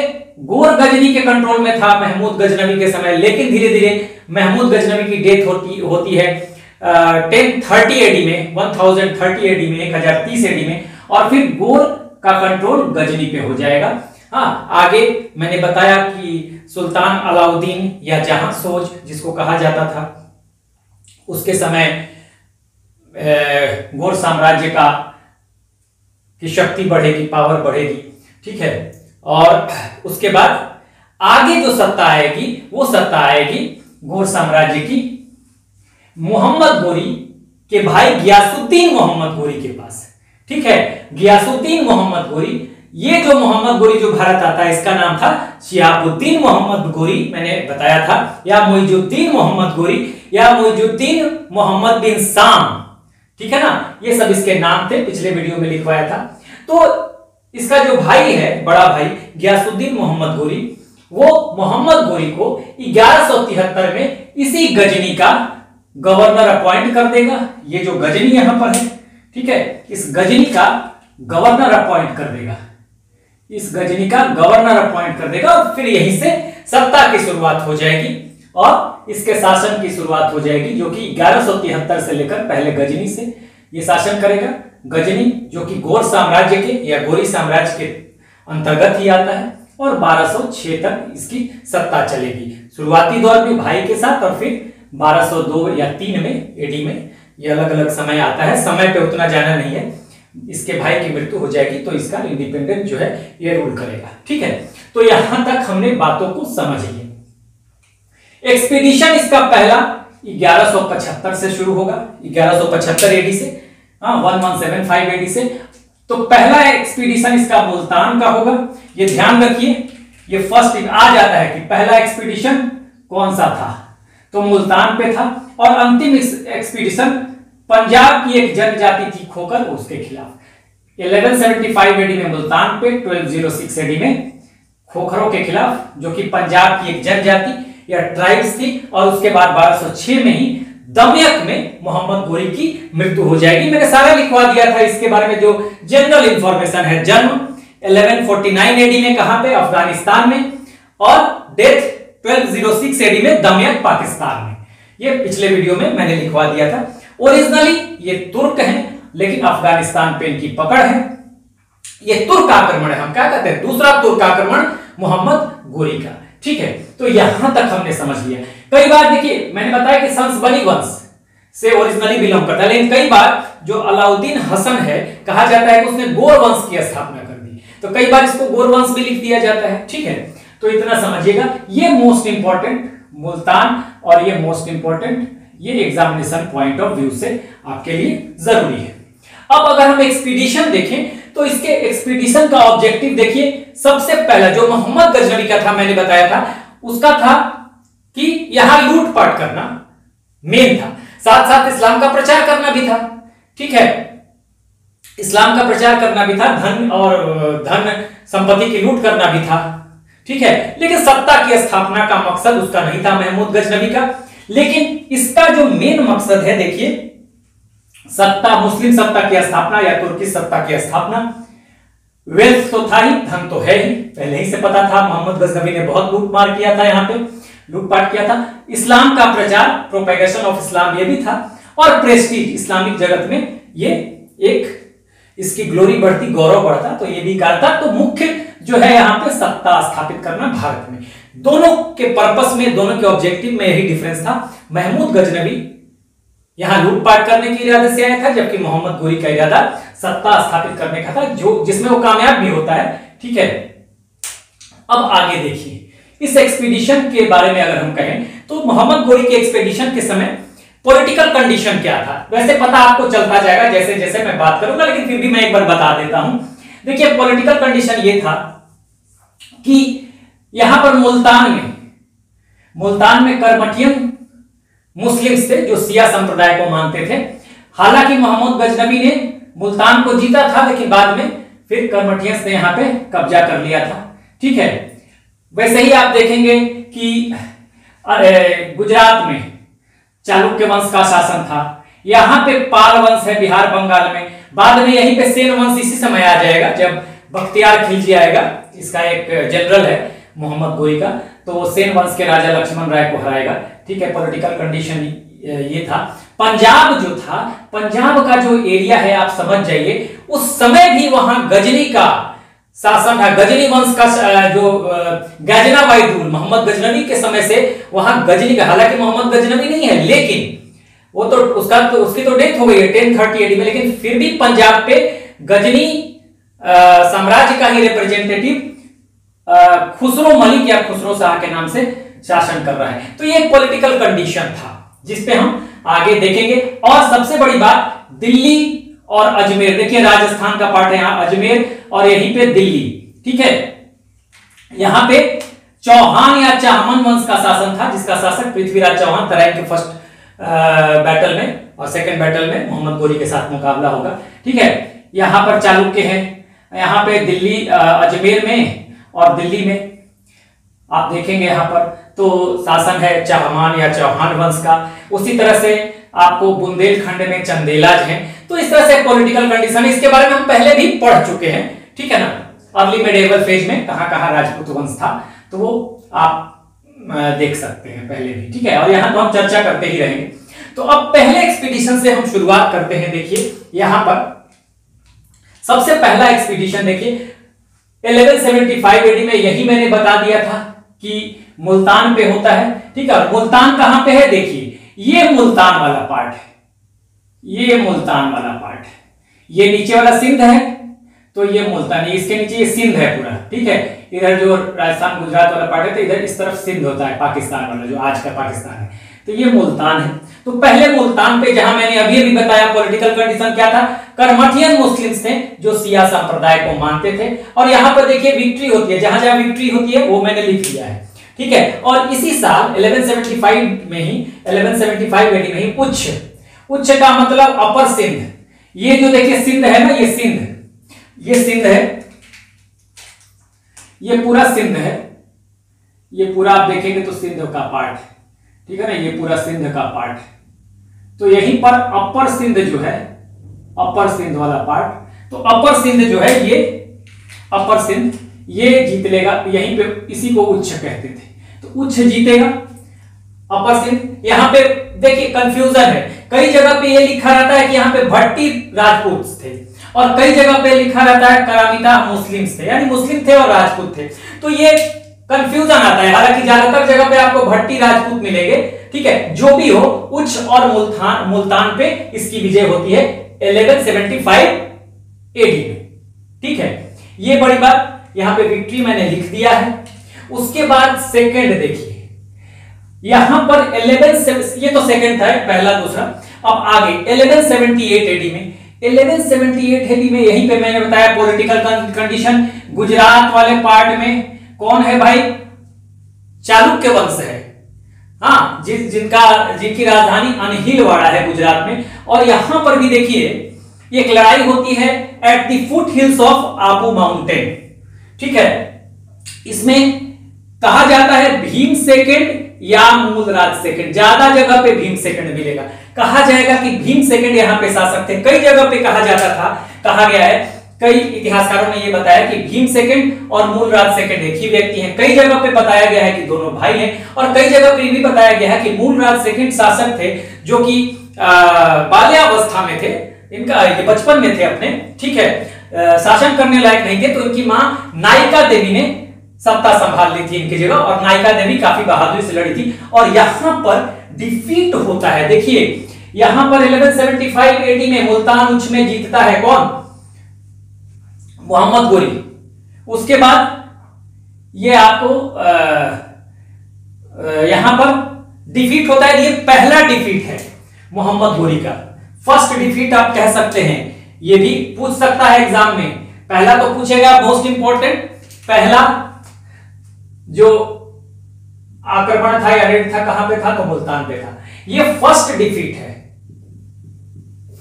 गोर गजनी के कंट्रोल में था महमूद गजनवी के समय, लेकिन धीरे धीरे महमूद गजनवी की डेथ होती है 1030 AD में, 1030 AD में, 1030 AD में, और फिर गोर का कंट्रोल गजनी पे हो जाएगा। हाँ, आगे मैंने बताया कि सुल्तान अलाउद्दीन या जहां सोज जिसको कहा जाता था उसके समय गोर साम्राज्य का की शक्ति बढ़ेगी, पावर बढ़ेगी, ठीक है। और उसके बाद आगे जो सत्ता आएगी वो सत्ता आएगी गोर साम्राज्य की मोहम्मद गोरी के भाई गियासुद्दीन मोहम्मद गोरी के पास, ठीक है। गियासुद्दीन मोहम्मद गोरी, ये जो मोहम्मद गोरी जो भारत आता है इसका नाम था शिहाबुद्दीन मोहम्मद गोरी, मैंने बताया था, या मोइजुद्दीन मोहम्मद गोरी या मोइजुद्दीन मोहम्मद बिन साम, ठीक है ना, ये सब इसके नाम थे, पिछले वीडियो में लिखवाया था। तो इसका जो भाई है, बड़ा भाई गियासुद्दीन मोहम्मद गोरी, वो मोहम्मद गोरी को 1173 में इसी गजनी का गवर्नर अपॉइंट कर देगा। ये जो गजनी यहां पर है, ठीक है, इस गजनी का गवर्नर अपॉइंट कर देगा, इस गजनी का गवर्नर अपॉइंट कर देगा, और फिर यहीं से सत्ता की शुरुआत हो जाएगी और इसके शासन की शुरुआत हो जाएगी, जो कि 1173 से लेकर पहले गजनी से ये शासन करेगा। गजनी जो कि गोर साम्राज्य के या गोरी साम्राज्य के अंतर्गत ही आता है, और 1206 तक इसकी सत्ता चलेगी, शुरुआती दौर में भाई के साथ, और फिर 1202 या 3 में एडी में ये अलग अलग समय आता है, समय पे उतना जाना नहीं है। इसके भाई की मृत्यु हो जाएगी तो इसका इंडिपेंडेंट जो है ये रूल करेगा, ठीक है। तो यहां तक हमने बातों को समझ लिया। एक्सपीडिशन इसका पहला 1175 से शुरू होगा, 1175 AD से, हाँ, 1175 AD से। तो पहला एक्सपीडिशन इसका मुल्तान का होगा, ये ध्यान रखिए, ये फर्स्ट आ जाता है कि पहला एक्सपीडिशन कौन सा था, तो मुल्तान पे था। और अंतिम एक्सपीडिशन पंजाब की एक जनजाति थी खोखर, उसके खिलाफ 1175 AD में मुल्तान पे, 1206 AD में खोखरों के खिलाफ, जो कि पंजाब की एक जनजाति या ट्राइब्स थी। और उसके बाद 1206 में ही दमयक में मोहम्मद गोरी की मृत्यु हो जाएगी। मैंने सारा लिखवा दिया था इसके बारे में जो जनरल इंफॉर्मेशन है। जन्म 1149 AD में, कहां पे, अफगानिस्तान में, और डेथ 1206 AD में दमयक, पाकिस्तान में। ये पिछले वीडियो में मैंने लिखवा दिया था। ओरिजिनली ये तुर्क हैं, लेकिन अफगानिस्तान पे इनकी पकड़ है, ये तुर्क आक्रमण है, हम क्या कहते हैं, दूसरा तुर्क आक्रमण मोहम्मद गोरी का, ठीक है। तो यहां तक हमने समझ लिया। कई बार देखिए मैंने बताया कि संसबनी वंश से ओरिजिनली बिलोंग करता है, लेकिन कई बार जो अलाउद्दीन हसन है कहा जाता है कि उसने गोर वंश की स्थापना कर दी, तो कई बार इसको गोर वंश भी लिख दिया जाता है। ठीक है, तो इतना समझिएगा, ये मोस्ट इंपॉर्टेंट मुल्तान और ये मोस्ट इंपॉर्टेंट ये एग्जामिनेशन पॉइंट ऑफ व्यू से आपके लिए जरूरी है। अब अगर हम एक्सपीडिशन देखें तो इसके एक्सपीडिशन का ऑब्जेक्टिव देखिए, सबसे पहला जो मोहम्मद गजनवी का था मैंने बताया था उसका था कि यहां लूटपाट करना मेन था, साथ साथ इस्लाम का प्रचार करना भी था। ठीक है, इस्लाम का प्रचार करना भी था, धन और धन संपत्ति की लूट करना भी था। ठीक है, लेकिन सत्ता की स्थापना का मकसद उसका नहीं था महमूद गजनवी का। लेकिन इसका जो मेन मकसद है देखिए, सत्ता, मुस्लिम सत्ता की स्थापना या तुर्की सत्ता की स्थापना, वेल्थ तो था ही, धन तो है ही, पहले ही से पता था, मोहम्मद गजनवी ने बहुत लूटमार किया था, यहाँ पे लूटपाट किया था। इस्लाम का प्रचार, प्रोपेगेशन ऑफ इस्लाम, ये भी था, और प्रेस्टीज, इस्लामिक जगत में ये एक इसकी ग्लोरी बढ़ती, गौरव बढ़ता, तो ये भी कारण था। तो मुख्य जो है यहाँ पे सत्ता स्थापित करना भारत में, दोनों के पर्पस में, दोनों के ऑब्जेक्टिव में यही डिफरेंस था। महमूद गजनवी यहां लूटपाट करने के इरादे से आया था, जबकि मोहम्मद गोरी का इरादा सत्ता स्थापित करने का था, जो जिसमें वो कामयाब भी होता है। ठीक है, अब आगे देखिए, इस एक्सपीडिशन के बारे में अगर हम कहें तो मोहम्मद गोरी के एक्सपीडिशन के समय पॉलिटिकल कंडीशन क्या था, वैसे पता आपको चलता जाएगा जैसे जैसे मैं बात करूंगा, लेकिन फिर भी मैं एक बार बता देता हूं। देखिए पॉलिटिकल कंडीशन ये था कि यहां पर मुल्तान में करमटियन मुस्लिम्स थे जो सिया संप्रदाय को मानते थे। हालांकि मोहम्मद गजनवी ने मुल्तान को जीता था, लेकिन बाद में फिर करमटियंस ने यहां पे कब्जा कर लिया था। ठीक है, वैसे ही आप देखेंगे कि गुजरात में चालुक्य वंश का शासन था, यहां पे पाल वंश है बिहार बंगाल में, बाद में यहीं पे सेन वंश इसी समय आ जाएगा जब बख्तियार खिलजी आएगा, इसका एक जनरल है मोहम्मद गोरी का, तो सेन वंश के राजा लक्ष्मण राय को हराएगा। ठीक है, पॉलिटिकल कंडीशन ये था। पंजाब जो था, पंजाब का जो एरिया है आप समझ जाइए, उस समय भी वहां गजनी का शासन था, गजनी वंश का जो गजनाबाई रूल मोहम्मद गजनवी के समय से वहां गजनी का, हालांकि मोहम्मद गजनवी नहीं है लेकिन वो तो उसका तो उसकी तो डेथ हो गई है 1030 AD में, लेकिन फिर भी पंजाब पे गजनी साम्राज्य का ही रिप्रेजेंटेटिव खुसरो मलिक या खुसरो शाह के नाम से शासन कर रहा है। तो ये एक पॉलिटिकल कंडीशन था जिसपे हम आगे देखेंगे। और सबसे बड़ी बात, दिल्ली और अजमेर, देखिए राजस्थान का पार्ट है यहां अजमेर और यहीं पे दिल्ली। ठीक है, यहां पे चौहान या चाहमान वंश का शासन था, जिसका शासक पृथ्वीराज चौहान, तराइन के फर्स्ट बैटल में और सेकंड बैटल में मोहम्मद गोरी के साथ मुकाबला होगा। ठीक है, यहां पर चालुक्य है, यहां पे दिल्ली, अजमेर में और दिल्ली में आप देखेंगे यहां पर तो शासन है चाहमान या चौहान वंश का। उसी तरह से आपको बुंदेलखंड में चंदेलाज हैं। तो इस तरह से पॉलिटिकल कंडीशन, इसके बारे में हम पहले भी पढ़ चुके हैं। ठीक है ना, अर्ली मेडिएवल फेज में कहां राजपूत वंश था, तो वो आप देख सकते हैं पहले भी। ठीक है, और यहां तो हम चर्चा करते ही रहेंगे। तो अब पहले एक्सपीडिशन से हम शुरुआत करते हैं। देखिए यहां पर सबसे पहला एक्सपीडिशन देखिए 1175 AD में, यही मैंने बता दिया था कि मुल्तान पे होता है। ठीक है, मुल्तान कहां पे है देखिए, ये मुल्तान वाला पार्ट है, ये मुल्तान वाला पार्ट है, ये नीचे वाला सिंध है, तो ये मुल्तान है, इसके नीचे ये सिंध है पूरा। ठीक है, इधर जो राजस्थान गुजरात वाला पार्ट है, तो इधर इस तरफ सिंध होता है, पाकिस्तान वाला जो आज का पाकिस्तान है, तो ये मुल्तान है। तो पहले मुल्तान पे, जहां मैंने अभी बताया पॉलिटिकल कंडीशन क्या था, करमठियन मुस्लिम्स थे जो सिया संप्रदाय को मानते थे, और यहां पर देखिए विक्ट्री होती है, जहां जहां विक्ट्री होती है वो मैंने लिख लिया है। ठीक है, और इसी साल 1175 AD में ही उच्च का मतलब अपर सिंध, ये जो देखिए सिंध है ना, ये सिंध है, ये पूरा सिंध है, ये पूरा आप देखेंगे तो सिंध का पार्ट है। ठीक है ना, ये पूरा सिंध का पार्ट है, तो यहीं पर अपर सिंध जो है, अपर सिंध वाला पार्ट, तो अपर सिंध जो है, ये अपर सिंध ये जीत लेगा, यहीं पे इसी को उच्च कहते थे, तो उच्च जीतेगा अपर सिंध। यहाँ पे देखिए कंफ्यूजन है, कई जगह पे ये लिखा रहता है कि यहाँ पे भट्टी राजपूत थे, और कई जगह पे लिखा रहता है करामीता मुस्लिम्स थे, यानी मुस्लिम थे और राजपूत थे, तो ये कंफ्यूजन आता है। हालांकि ज्यादातर जगह पे आपको भट्टी राजपूत मिलेंगे, ठीक है। जो भी हो, उच्च और मुल्तान पे इसकी विजय होती है 1175 एडी में, ठीक है। ये बड़ी बात, यहां पे विक्ट्री मैंने लिख दिया है। उसके बाद सेकंड देखिए, यहां पर 11, ये तो सेकंड था पहला दूसरा, अब आगे 1178 एडी में 1178 एडी में यहीं पे मैंने बताया पॉलिटिकल कंडीशन गुजरात वाले पार्ट में कौन है भाई, चालुक्य वंश है। हाँ, जिनकी राजधानी अनहिलवाड़ा है गुजरात में। और यहां पर भी देखिए एक लड़ाई होती है at the foothills of Abu mountain, ठीक है। इसमें कहा जाता है भीम सेकंड या मूलराज सेकंड, ज्यादा जगह पे भीम सेकंड मिलेगा, कहा जाएगा कि भीम सेकंड यहां पे शासक थे। कई जगह पे कहा जाता था, कहा गया है, कई इतिहासकारों ने यह बताया कि भीम सेकंड और मूलराज सेकंड एक ही व्यक्ति हैं। कई जगह पे बताया गया है कि दोनों भाई हैं, और कई जगह पे भी बताया गया है कि मूलराज सेकंड शासक थे जो कि बाल्यावस्था में थे, इनका ये बचपन में थे अपने, ठीक है, शासन करने लायक नहीं थे, तो इनकी मां नायिका देवी ने सत्ता संभाल ली थी इनकी जगह, और नायिका देवी काफी बहादुरी से लड़ी थी। और यहां पर डिफीट होता है, देखिए यहां पर 1175 एडी में मुल्तान उच्च में जीतता है कौन, मोहम्मद गोरी। उसके बाद ये आपको यहां पर डिफीट होता है, ये पहला डिफीट है मोहम्मद गोरी का, फर्स्ट डिफीट आप कह सकते हैं। ये भी पूछ सकता है एग्जाम में, पहला तो पूछेगा मोस्ट इंपॉर्टेंट, पहला जो आक्रमण था या रेड था कहां पे था, तो मुल्तान पे था। ये फर्स्ट डिफीट है,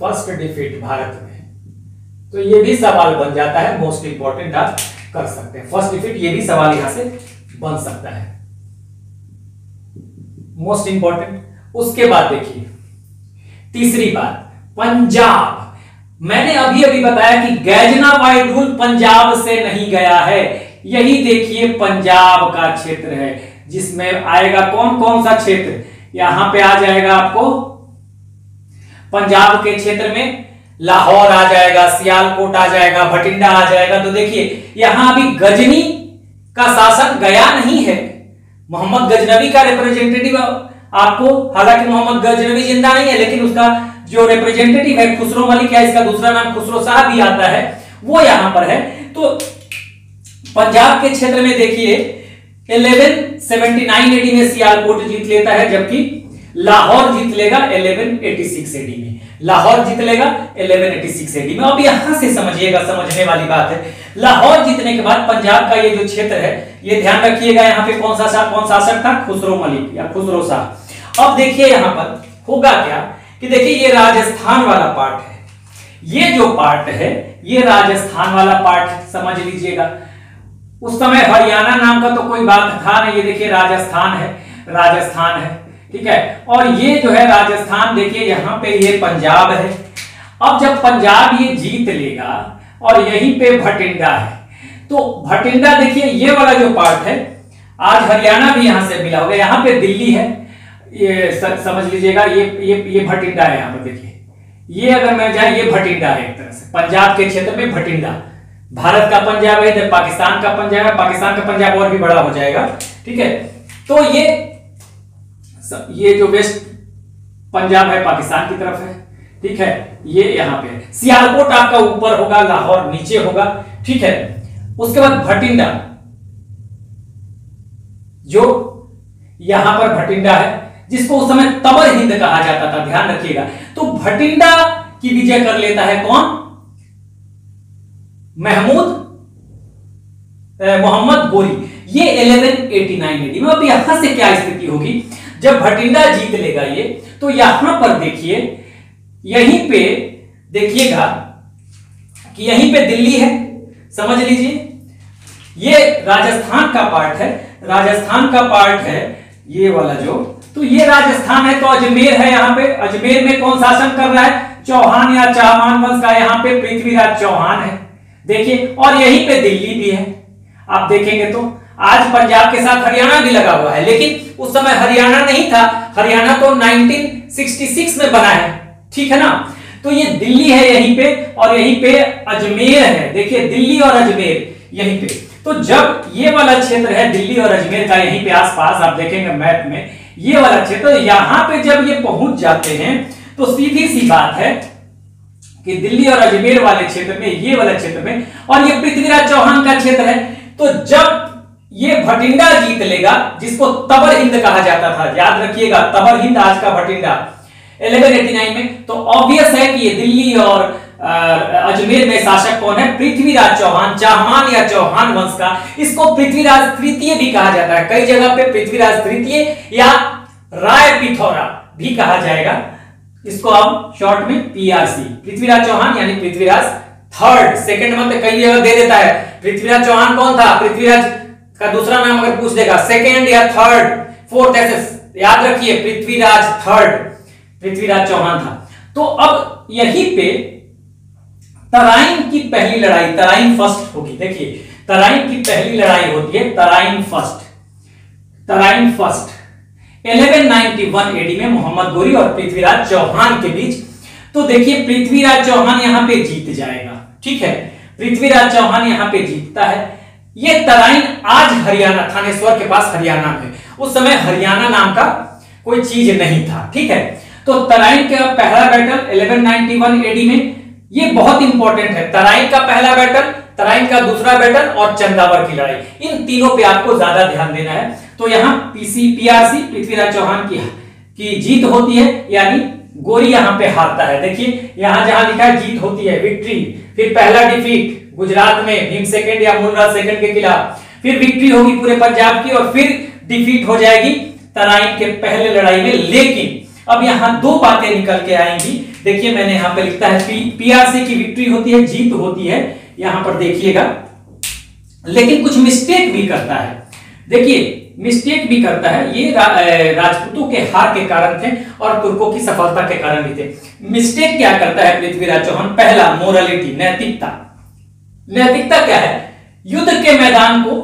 फर्स्ट डिफीट भारत में, तो ये भी सवाल बन जाता है, मोस्ट इंपॉर्टेंट आप कर सकते हैं। फर्स्ट डिफीट ये भी सवाल यहां से बन सकता है, मोस्ट इंपॉर्टेंट। उसके बाद देखिए तीसरी बात, पंजाब। मैंने अभी अभी बताया कि गैजनावाई रूल पंजाब से नहीं गया है, यही देखिए पंजाब का क्षेत्र है, जिसमें आएगा कौन कौन सा क्षेत्र, यहां पे आ जाएगा आपको पंजाब के क्षेत्र में लाहौर आ जाएगा, सियालकोट आ जाएगा, भटिंडा आ जाएगा। तो देखिए यहां अभी गजनी का शासक गया नहीं है, मोहम्मद गजनवी का रिप्रेजेंटेटिव आपको, हालांकि मोहम्मद गजनवी जिंदा नहीं है, लेकिन उसका जो रिप्रेजेंटेटिव है खुसरो मलिक है, इसका दूसरा नाम खुसरो साहब भी आता है, वो यहां पर है। तो पंजाब के क्षेत्र में देखिए 1179 एडी में सियालकोट जीत लेता है, जबकि लाहौर जीत लेगा 1186 एडी में, लाहौर जीत लेगा 1186 एडी में। अब यहां से समझिएगा, समझने वाली बात है, लाहौर जीतने के बाद पंजाब का ये जो क्षेत्र है, ये ध्यान रखिएगा, यहां पे कौन शासक था, खुसरो मलिक या खुसरो शाह। अब देखिए यहां पर होगा क्या कि देखिए ये राजस्थान वाला पार्ट है, ये जो पार्ट है ये राजस्थान वाला पार्ट समझ लीजिएगा। उस समय हरियाणा नाम का तो कोई बात था नहीं, ये देखिए राजस्थान है, राजस्थान है, ठीक है। और ये जो है राजस्थान, देखिए यहां पे ये पंजाब है। अब जब पंजाब ये जीत लेगा और यहीं पे भटिंडा है, तो भटिंडा देखिए ये वाला जो पार्ट है, आज हरियाणा भी यहां से मिला होगा, यहां पे दिल्ली है, ये समझ लीजिएगा, ये भटिंडा है। यहां पर देखिए ये अगर मैं जाए, ये भटिंडा है एक तरह से, पंजाब के क्षेत्र में भटिंडा, भारत का पंजाब है, इधर पाकिस्तान का पंजाब है, पाकिस्तान का पंजाब और भी बड़ा हो जाएगा, ठीक है। तो ये जो वेस्ट पंजाब है पाकिस्तान की तरफ है, ठीक है, ये यहां पे सियालकोट आपका ऊपर होगा, लाहौर नीचे होगा, ठीक है। उसके बाद भटिंडा, जो यहां पर भटिंडा है, जिसको उस समय तबर हिंद कहा जाता था, ध्यान रखिएगा। तो भटिंडा की विजय कर लेता है कौन, मोहम्मद गोरी, ये 1189 एडी में। अब यहां से क्या स्थिति होगी, जब भटिंडा जीत लेगा ये, तो यहां पर देखिए यहीं पे देखिएगा कि यहीं पे दिल्ली है, समझ लीजिए, ये राजस्थान का पार्ट है, राजस्थान का पार्ट है ये वाला जो, तो ये राजस्थान है। तो अजमेर है, यहां पे अजमेर में कौन शासन कर रहा है, चौहान या चाहमान वंश का यहां पे पृथ्वीराज चौहान है, देखिए। और यहीं पे दिल्ली भी है, आप देखेंगे तो आज पंजाब के साथ हरियाणा भी लगा हुआ है, लेकिन उस समय हरियाणा नहीं था, हरियाणा तो 1966 में बना है, ठीक है ना। तो ये दिल्ली है यहीं पे, और यहीं पे अजमेर है, देखिए दिल्ली और अजमेर यहीं पे। तो जब ये वाला क्षेत्र है दिल्ली और अजमेर का, यहीं पे आसपास आप देखेंगे मैप में ये वाला क्षेत्र, यहां पे जब ये पहुंच जाते हैं तो सीधी सी बात है कि दिल्ली और अजमेर वाले क्षेत्र में, ये वाला क्षेत्र में, और ये पृथ्वीराज चौहान का क्षेत्र है, तो जब ये भटिंडा जीत लेगा, जिसको तबर हिंद कहा जाता था, याद रखिएगा तबर हिंद आज का भटिंडा 1189 में, तो ऑब्वियस है कि ये दिल्ली और अजमेर में शासक कौन है? पृथ्वीराज चौहान, चाहमान या चौहान वंश का। इसको पृथ्वीराज तृतीय भी कहा जाता है, कई जगह पे पृथ्वीराज तृतीय या राय पिथौरा भी कहा जाएगा, इसको आप शॉर्ट में पीआरसी। पृथ्वीराज चौहान यानी पृथ्वीराज थर्ड, सेकंड मत कई जगह दे देता है। पृथ्वीराज चौहान कौन था? पृथ्वीराज का दूसरा नाम अगर पूछ देगा सेकंड या थर्ड, फोर्थ, ऐसे याद रखिए पृथ्वीराज थर्ड, पृथ्वीराज चौहान था। तो अब यही पे तराइन की पहली लड़ाई, तराइन फर्स्ट होगी। देखिए तराइन की पहली लड़ाई होती है Tarain first, Tarain first 1191 AD में मोहम्मद गोरी और पृथ्वीराज चौहान के बीच। तो देखिए पृथ्वीराज चौहान यहां पे जीत जाएगा, ठीक है, पृथ्वीराज चौहान यहां पे जीतता है। ये तराइन आज हरियाणा, थानेश्वर के पास हरियाणा में, उस समय हरियाणा नाम का कोई चीज नहीं था, ठीक है। तो तराइन का पहला बैटल 1191 एडी में, ये बहुत इंपॉर्टेंट है, तराइन का पहला बैटल, तराइन का दूसरा बैटल और चंदावर की लड़ाई, इन तीनों पे आपको ज्यादा ध्यान देना है। तो यहां पीआरसी पृथ्वीराज चौहान की जीत होती है, यानी गोरी यहां पे हारता है। देखिए यहां जहां लिखा है जीत होती है, विक्ट्री, फिर पहला डिफीट गुजरात में भीम सेकंड या मूलराज सेकंड के खिलाफ, फिर विक्ट्री होगी पूरे पंजाब की, और फिर डिफीट हो जाएगी तराइन के पहले लड़ाई में। लेकिन अब यहां दो बातें निकल के आएंगी, देखिए मैंने यहां पे लिखता है पीआरसी की विक्ट्री होती है, जीत होती है, यहां पर देखिएगा। लेकिन कुछ मिस्टेक भी करता है, देखिए मिस्टेक भी करता है, ये राजपूतों के हार के कारण थे और तुर्कों की सफलता के कारण भी थे। मिस्टेक क्या करता है पृथ्वीराज चौहान? पहला मोरालिटी, नैतिकता। नैतिकता क्या है? युद्ध के मैदान को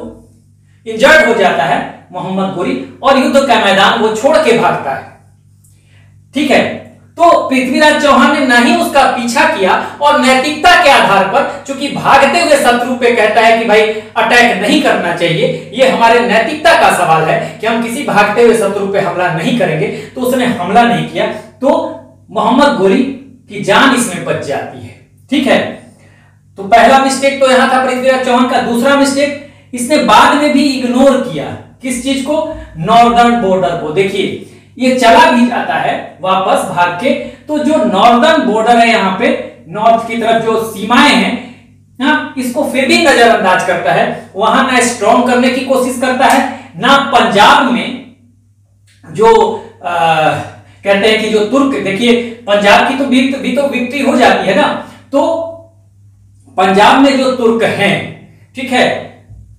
इंजर्ड हो जाता है मोहम्मद गोरी और युद्ध का मैदान वो छोड़ के भागता है, ठीक है। तो पृथ्वीराज चौहान ने ना ही उसका पीछा किया और नैतिकता के आधार पर, चूंकि भागते हुए शत्रु पे कहता है कि भाई अटैक नहीं करना चाहिए, ये हमारे नैतिकता का सवाल है कि हम किसी भागते हुए शत्रु पे हमला नहीं करेंगे, तो उसने हमला नहीं किया, तो मोहम्मद गोरी की जान इसमें बच जाती है, ठीक है। तो पहला मिस्टेक तो यहां था पृथ्वीराज चौहान का। दूसरा मिस्टेक, इसने बाद में भी इग्नोर किया किस चीज को? नॉर्दर्न बॉर्डर को। देखिए ये चला भी जाता है वापस भाग के, तो जो नॉर्दर्न बॉर्डर है यहाँ पे नॉर्थ की तरफ जो सीमाएं हैं, हाँ, इसको फिर भी नजरअंदाज करता है, वहां ना स्ट्रॉन्ग करने की कोशिश करता है, ना पंजाब में जो कहते हैं कि जो तुर्क, देखिए पंजाब की तो विक्ट्री हो जाती है ना, तो पंजाब में जो तुर्क हैं, ठीक है,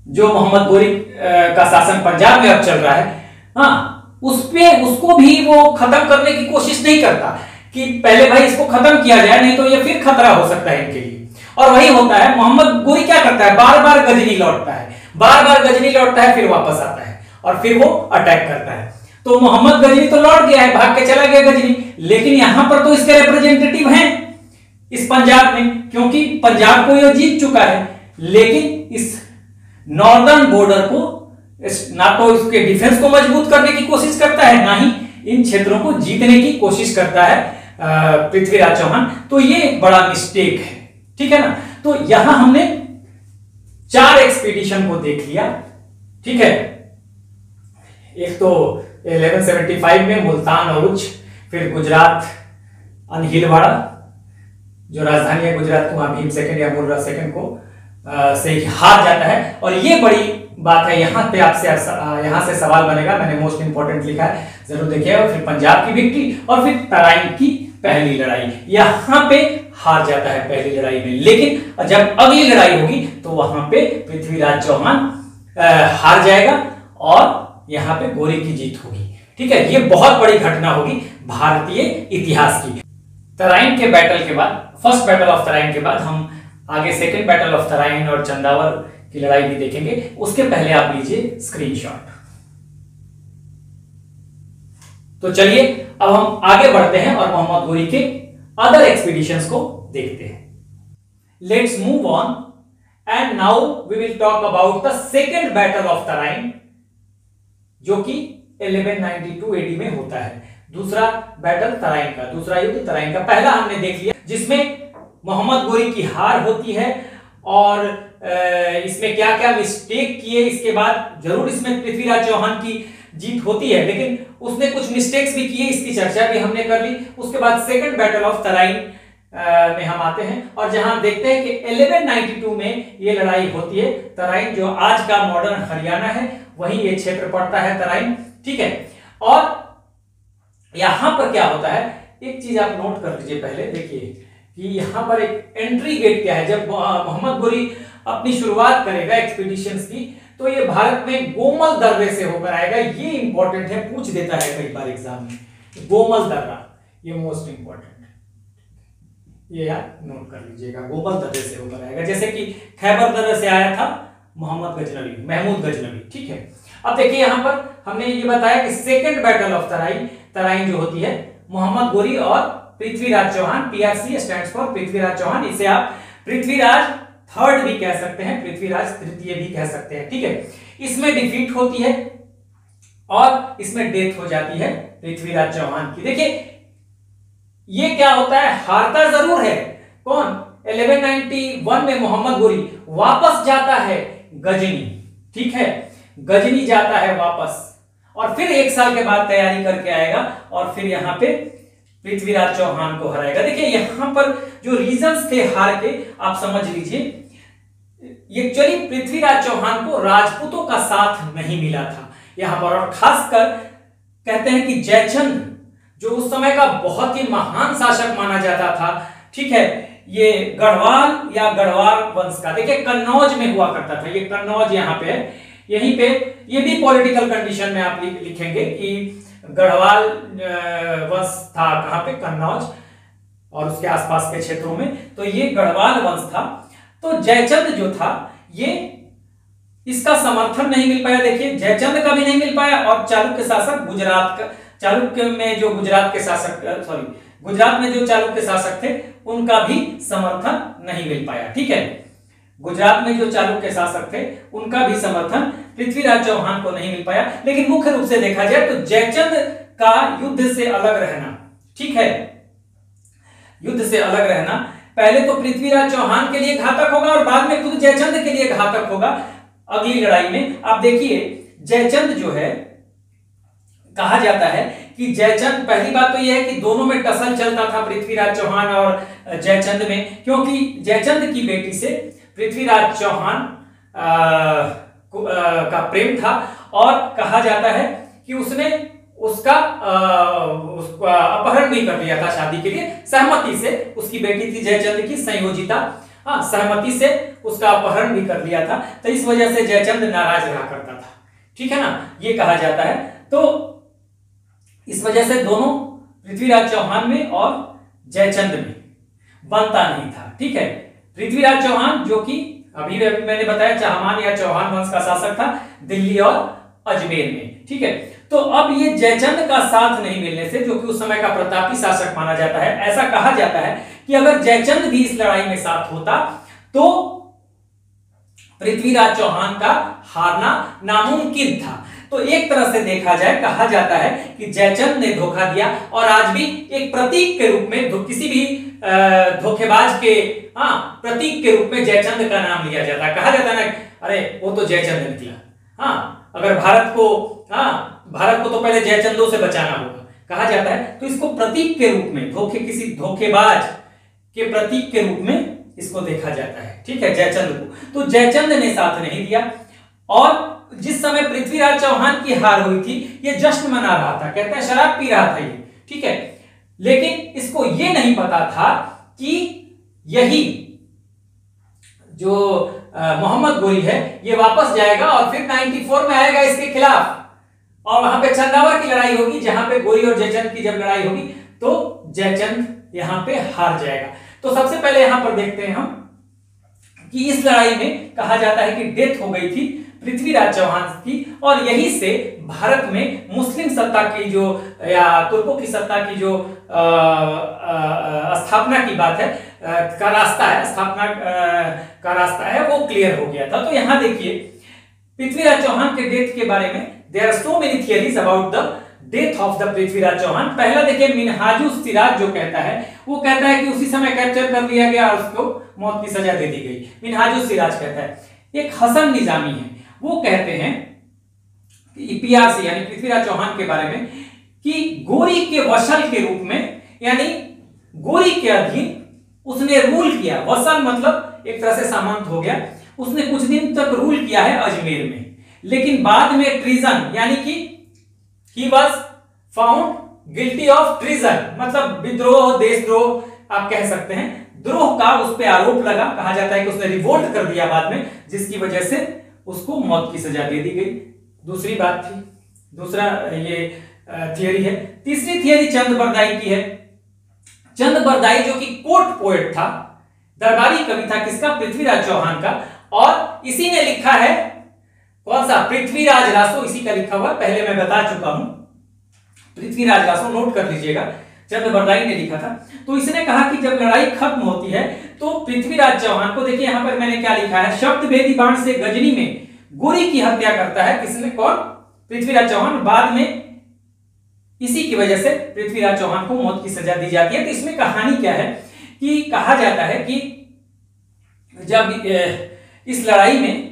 जो मोहम्मद गोरी का शासन पंजाब में अब चल रहा है, हाँ, उसको भी वो खत्म करने की कोशिश नहीं करता कि पहले भाई इसको खत्म किया जाए, नहीं तो ये फिर खतरा हो सकता है इनके लिए। और वही होता है, मोहम्मद गोरी क्या करता है? बार-बार गजनी लौटता है, बार-बार गजनी लौटता है, फिर वापस आता है और फिर वो अटैक करता है। तो मोहम्मद गजनी तो लौट गया है, भाग के चला गया गजनी, लेकिन यहां पर तो इसके रिप्रेजेंटेटिव हैं इस पंजाब में, क्योंकि पंजाब को ये जीत चुका है, लेकिन इस नॉर्दर्न बॉर्डर को ना तो इसके डिफेंस को मजबूत करने की कोशिश करता है, ना ही इन क्षेत्रों को जीतने की कोशिश करता है पृथ्वीराज चौहान। तो ये बड़ा मिस्टेक है, ठीक है ना। तो यहां हमने चार एक्सपीडिशन को देख लिया, ठीक है। एक तो 1175 में मुल्तान और उच्च, फिर गुजरात अनहिलवाड़ा जो राजधानी है गुजरात को, वहां भीम सेकंड या मुल्ला सेकंड को से हार जाता है। और ये बड़ी बात है, यहाँ पे आपसे यहाँ से सवाल बनेगा, मैंने मोस्ट इंपोर्टेंट लिखा है, जरूर देखिएगा। फिर पंजाब की विक्ट्री और फिर तराइन की पहली लड़ाई, यहाँ पे हार जाता है पहली लड़ाई में, लेकिन जब अगली लड़ाई होगी तो वहां पे पृथ्वीराज चौहान हार जाएगा और यहाँ पे गोरी की जीत होगी, ठीक है। ये बहुत बड़ी घटना होगी भारतीय इतिहास की। तराइन के बैटल के बाद, फर्स्ट बैटल ऑफ तराइन के बाद, हम आगे सेकेंड बैटल ऑफ तराइन और चंदावर की लड़ाई भी देखेंगे, उसके पहले आप लीजिए स्क्रीनशॉट। तो चलिए अब हम आगे बढ़ते हैं और मोहम्मद गोरी के अदर एक्सपीडिशंस को देखते हैं। Let's move on and now we will talk about the second battle of Tarain जो कि 1192 एडी में होता है। दूसरा बैटल तराइन का, दूसरा युद्ध तराइन का। पहला हमने देख लिया जिसमें मोहम्मद गोरी की हार होती है और इसमें क्या क्या मिस्टेक किए। इसके बाद जरूर इसमें पृथ्वीराज चौहान की जीत होती है लेकिन उसने कुछ मिस्टेक्स भी किए, इसकी चर्चा भी हमने कर ली। उसके बाद सेकंड बैटल ऑफ तराइन में हम आते हैं और जहां देखते हैं कि 1192 में ये लड़ाई होती है। तराइन जो आज का मॉडर्न हरियाणा है वहीं ये क्षेत्र पड़ता है तराइन, ठीक है। और यहां पर क्या होता है, एक चीज आप नोट कर लीजिए। पहले देखिए कि यहां पर एक एंट्री गेट क्या है। जब मोहम्मद गोरी अपनी शुरुआत करेगा एक्सपीडिशन की तो ये भारत में गोमल दर्रे से होकर आएगा। ये इंपॉर्टेंट है, पूछ देता है कई बार एग्जाम में। गोमल दर्रा ये मोस्ट इंपॉर्टेंट है, ये आप नोट कर लीजिएगा। गोमल दर्रे से होकर आएगा, जैसे कि खैबर दर्रे से आया था महमूद गजनवी, ठीक है। अब देखिए यहां पर हमने ये बताया कि सेकेंड बैटल ऑफ तराइन जो होती है मोहम्मद गोरी और पृथ्वीराज चौहान। PRC stands for पृथ्वीराज चौहान। इसे आप पृथ्वीराज थर्ड भी कह सकते हैं, पृथ्वीराज तृतीय भी कह सकते हैं, ठीक है। इसमें डिफीट होती है और इसमें डेथ हो जाती है पृथ्वीराज चौहान की। देखिए ये क्या होता है, हारता जरूर है कौन, 1191 में मोहम्मद गोरी वापस जाता है गजनी, ठीक है। गजनी जाता है वापस और फिर एक साल के बाद तैयारी करके आएगा और फिर यहां पे पृथ्वीराज चौहान को हराएगा। देखिए यहां पर जो रीजंस थे हार के आप समझ लीजिए। एक्चुअली पृथ्वीराज चौहान को राजपूतों का साथ नहीं मिला था यहां पर, और खासकर कहते हैं कि जयचंद जो उस समय का बहुत ही महान शासक माना जाता था, ठीक है। ये गढ़वाल या गढ़वाल वंश का, देखिए कन्नौज में हुआ करता था, ये कन्नौज यहाँ पे है। यहीं पे ये भी पॉलिटिकल कंडीशन में आप लिखेंगे कि गढ़वाल वंश था कहाँ पे, कन्नौज और उसके आसपास के क्षेत्रों में, तो ये गढ़वाल वंश था। तो जयचंद जो था ये, इसका समर्थन नहीं मिल पाया। देखिए जयचंद का भी नहीं मिल पाया और चालुक्य शासक गुजरात का, गुजरात में जो चालुक्य शासक थे उनका भी समर्थन नहीं मिल पाया, ठीक है। गुजरात में जो चालुक्य शासक थे उनका भी समर्थन पृथ्वीराज चौहान को नहीं मिल पाया। लेकिन मुख्य रूप से देखा जाए तो जयचंद का युद्ध से अलग रहना, ठीक है, युद्ध से अलग रहना पहले तो पृथ्वीराज चौहान के लिए घातक होगा और बाद में खुद जयचंद के लिए घातक होगा अगली लड़ाई में। आप देखिए जयचंद जो है, कहा जाता है कि जयचंद, पहली बात तो यह है कि दोनों में टसल चलता था पृथ्वीराज चौहान और जयचंद में, क्योंकि जयचंद की बेटी से पृथ्वीराज चौहान का प्रेम था और कहा जाता है कि उसने उसका अपहरण भी कर लिया था शादी के लिए सहमति से। उसकी बेटी थी जयचंद की संयोजिता, हाँ, सहमति से उसका अपहरण भी कर लिया था, तो इस वजह से जयचंद नाराज रहा करता था, ठीक है ना, ये कहा जाता है। तो इस वजह से दोनों पृथ्वीराज चौहान में और जयचंद में बनता नहीं था, ठीक है। पृथ्वीराज चौहान जो कि अभी मैंने बताया चाहमान या चौहान वंश का शासक था दिल्ली और अजमेर में, ठीक है। तो अब ये जयचंद का साथ नहीं मिलने से, जो कि उस समय का प्रतापी शासक माना जाता है, ऐसा कहा जाता है कि अगर जयचंद भी इस लड़ाई में साथ होता तो पृथ्वीराज चौहान का हारना नामुमकिन था। तो एक तरह से देखा जाए, कहा जाता है कि जयचंद ने धोखा दिया और आज भी एक प्रतीक के रूप में, किसी भी धोखेबाज के प्रतीक के रूप में जयचंद का नाम लिया जाता है। कहा जाता है ना, अरे वो तो जयचंद निकला, हाँ, अगर भारत को तो पहले जयचंदों से बचाना होगा, कहा जाता है। तो इसको प्रतीक के रूप में, किसी धोखेबाज के प्रतीक के रूप में इसको देखा जाता है, ठीक है, जयचंद को। तो जयचंद ने साथ नहीं दिया और जिस समय पृथ्वीराज चौहान की हार हुई थी ये जश्न मना रहा था, कहते हैं शराब पी रहा था ये, ठीक है। लेकिन इसको ये नहीं पता था कि यही जो मोहम्मद गोरी है ये वापस जाएगा और फिर 94 में आएगा इसके खिलाफ और वहां पे चंदावर की लड़ाई होगी, जहां पे गोरी और जयचंद की जब लड़ाई होगी तो जयचंद यहां पे हार जाएगा। तो सबसे पहले यहां पर देखते हैं हम कि इस लड़ाई में कहा जाता है कि डेथ हो गई थी पृथ्वीराज चौहान थी और यहीं से भारत में मुस्लिम सत्ता की जो या तुर्कों की सत्ता की जो स्थापना की बात है का रास्ता है, स्थापना का रास्ता है वो क्लियर हो गया था। तो यहाँ देखिए पृथ्वीराज चौहान के डेथ के बारे में there are so many theories about the death of the पृथ्वीराज चौहान। पहला देखिए मिनहाजुस सिराज जो कहता है वो कहता है कि उसी समय कैप्चर कर लिया गया और उसको मौत की सजा दे दी गई। मिनहाजुस सिराज कहता है। एक हसन निजामी है वो कहते हैं पीआर से यानी पृथ्वीराज चौहान के बारे में कि गोरी के वशल के रूप में यानी गोरी के अधीन उसने रूल किया। वसल मतलब एक तरह से सामंत हो गया। उसने कुछ दिन तक रूल किया है अजमेर में, लेकिन बाद में ट्रीजन यानी कि He was found guilty of treason, मतलब विद्रोह देशद्रोह आप कह सकते हैं। द्रोह का उस पर आरोप लगा, कहा जाता है कि उसने रिवोल्ट कर दिया बाद में, जिसकी वजह से उसको मौत की सजा दे दी गई। दूसरी बात थी, दूसरा ये थियरी है। तीसरी थियरी चंद बरदाई की है। चंद बरदाई जो कि कोर्ट पोएट था, दरबारी कवि था, किसका? पृथ्वीराज चौहान का। और इसी ने लिखा है कौन सा? पृथ्वीराज रासो, इसी का लिखा हुआ। पहले मैं बता चुका हूं पृथ्वीराज रासो, नोट कर लीजिएगा, चंद बरदाई ने लिखा था। तो इसने कहा कि जब लड़ाई खत्म होती है तो पृथ्वीराज चौहान को, देखिए यहां पर मैंने क्या लिखा है, शब्द भेदी बाण से गजनी में गोरी की हत्या करता है। किसने? कौन? पृथ्वीराज चौहान। बाद में इसी की वजह से पृथ्वीराज चौहान को मौत की सजा दी जाती है। तो इसमें कहानी क्या है कि कहा जाता है कि जब इस लड़ाई में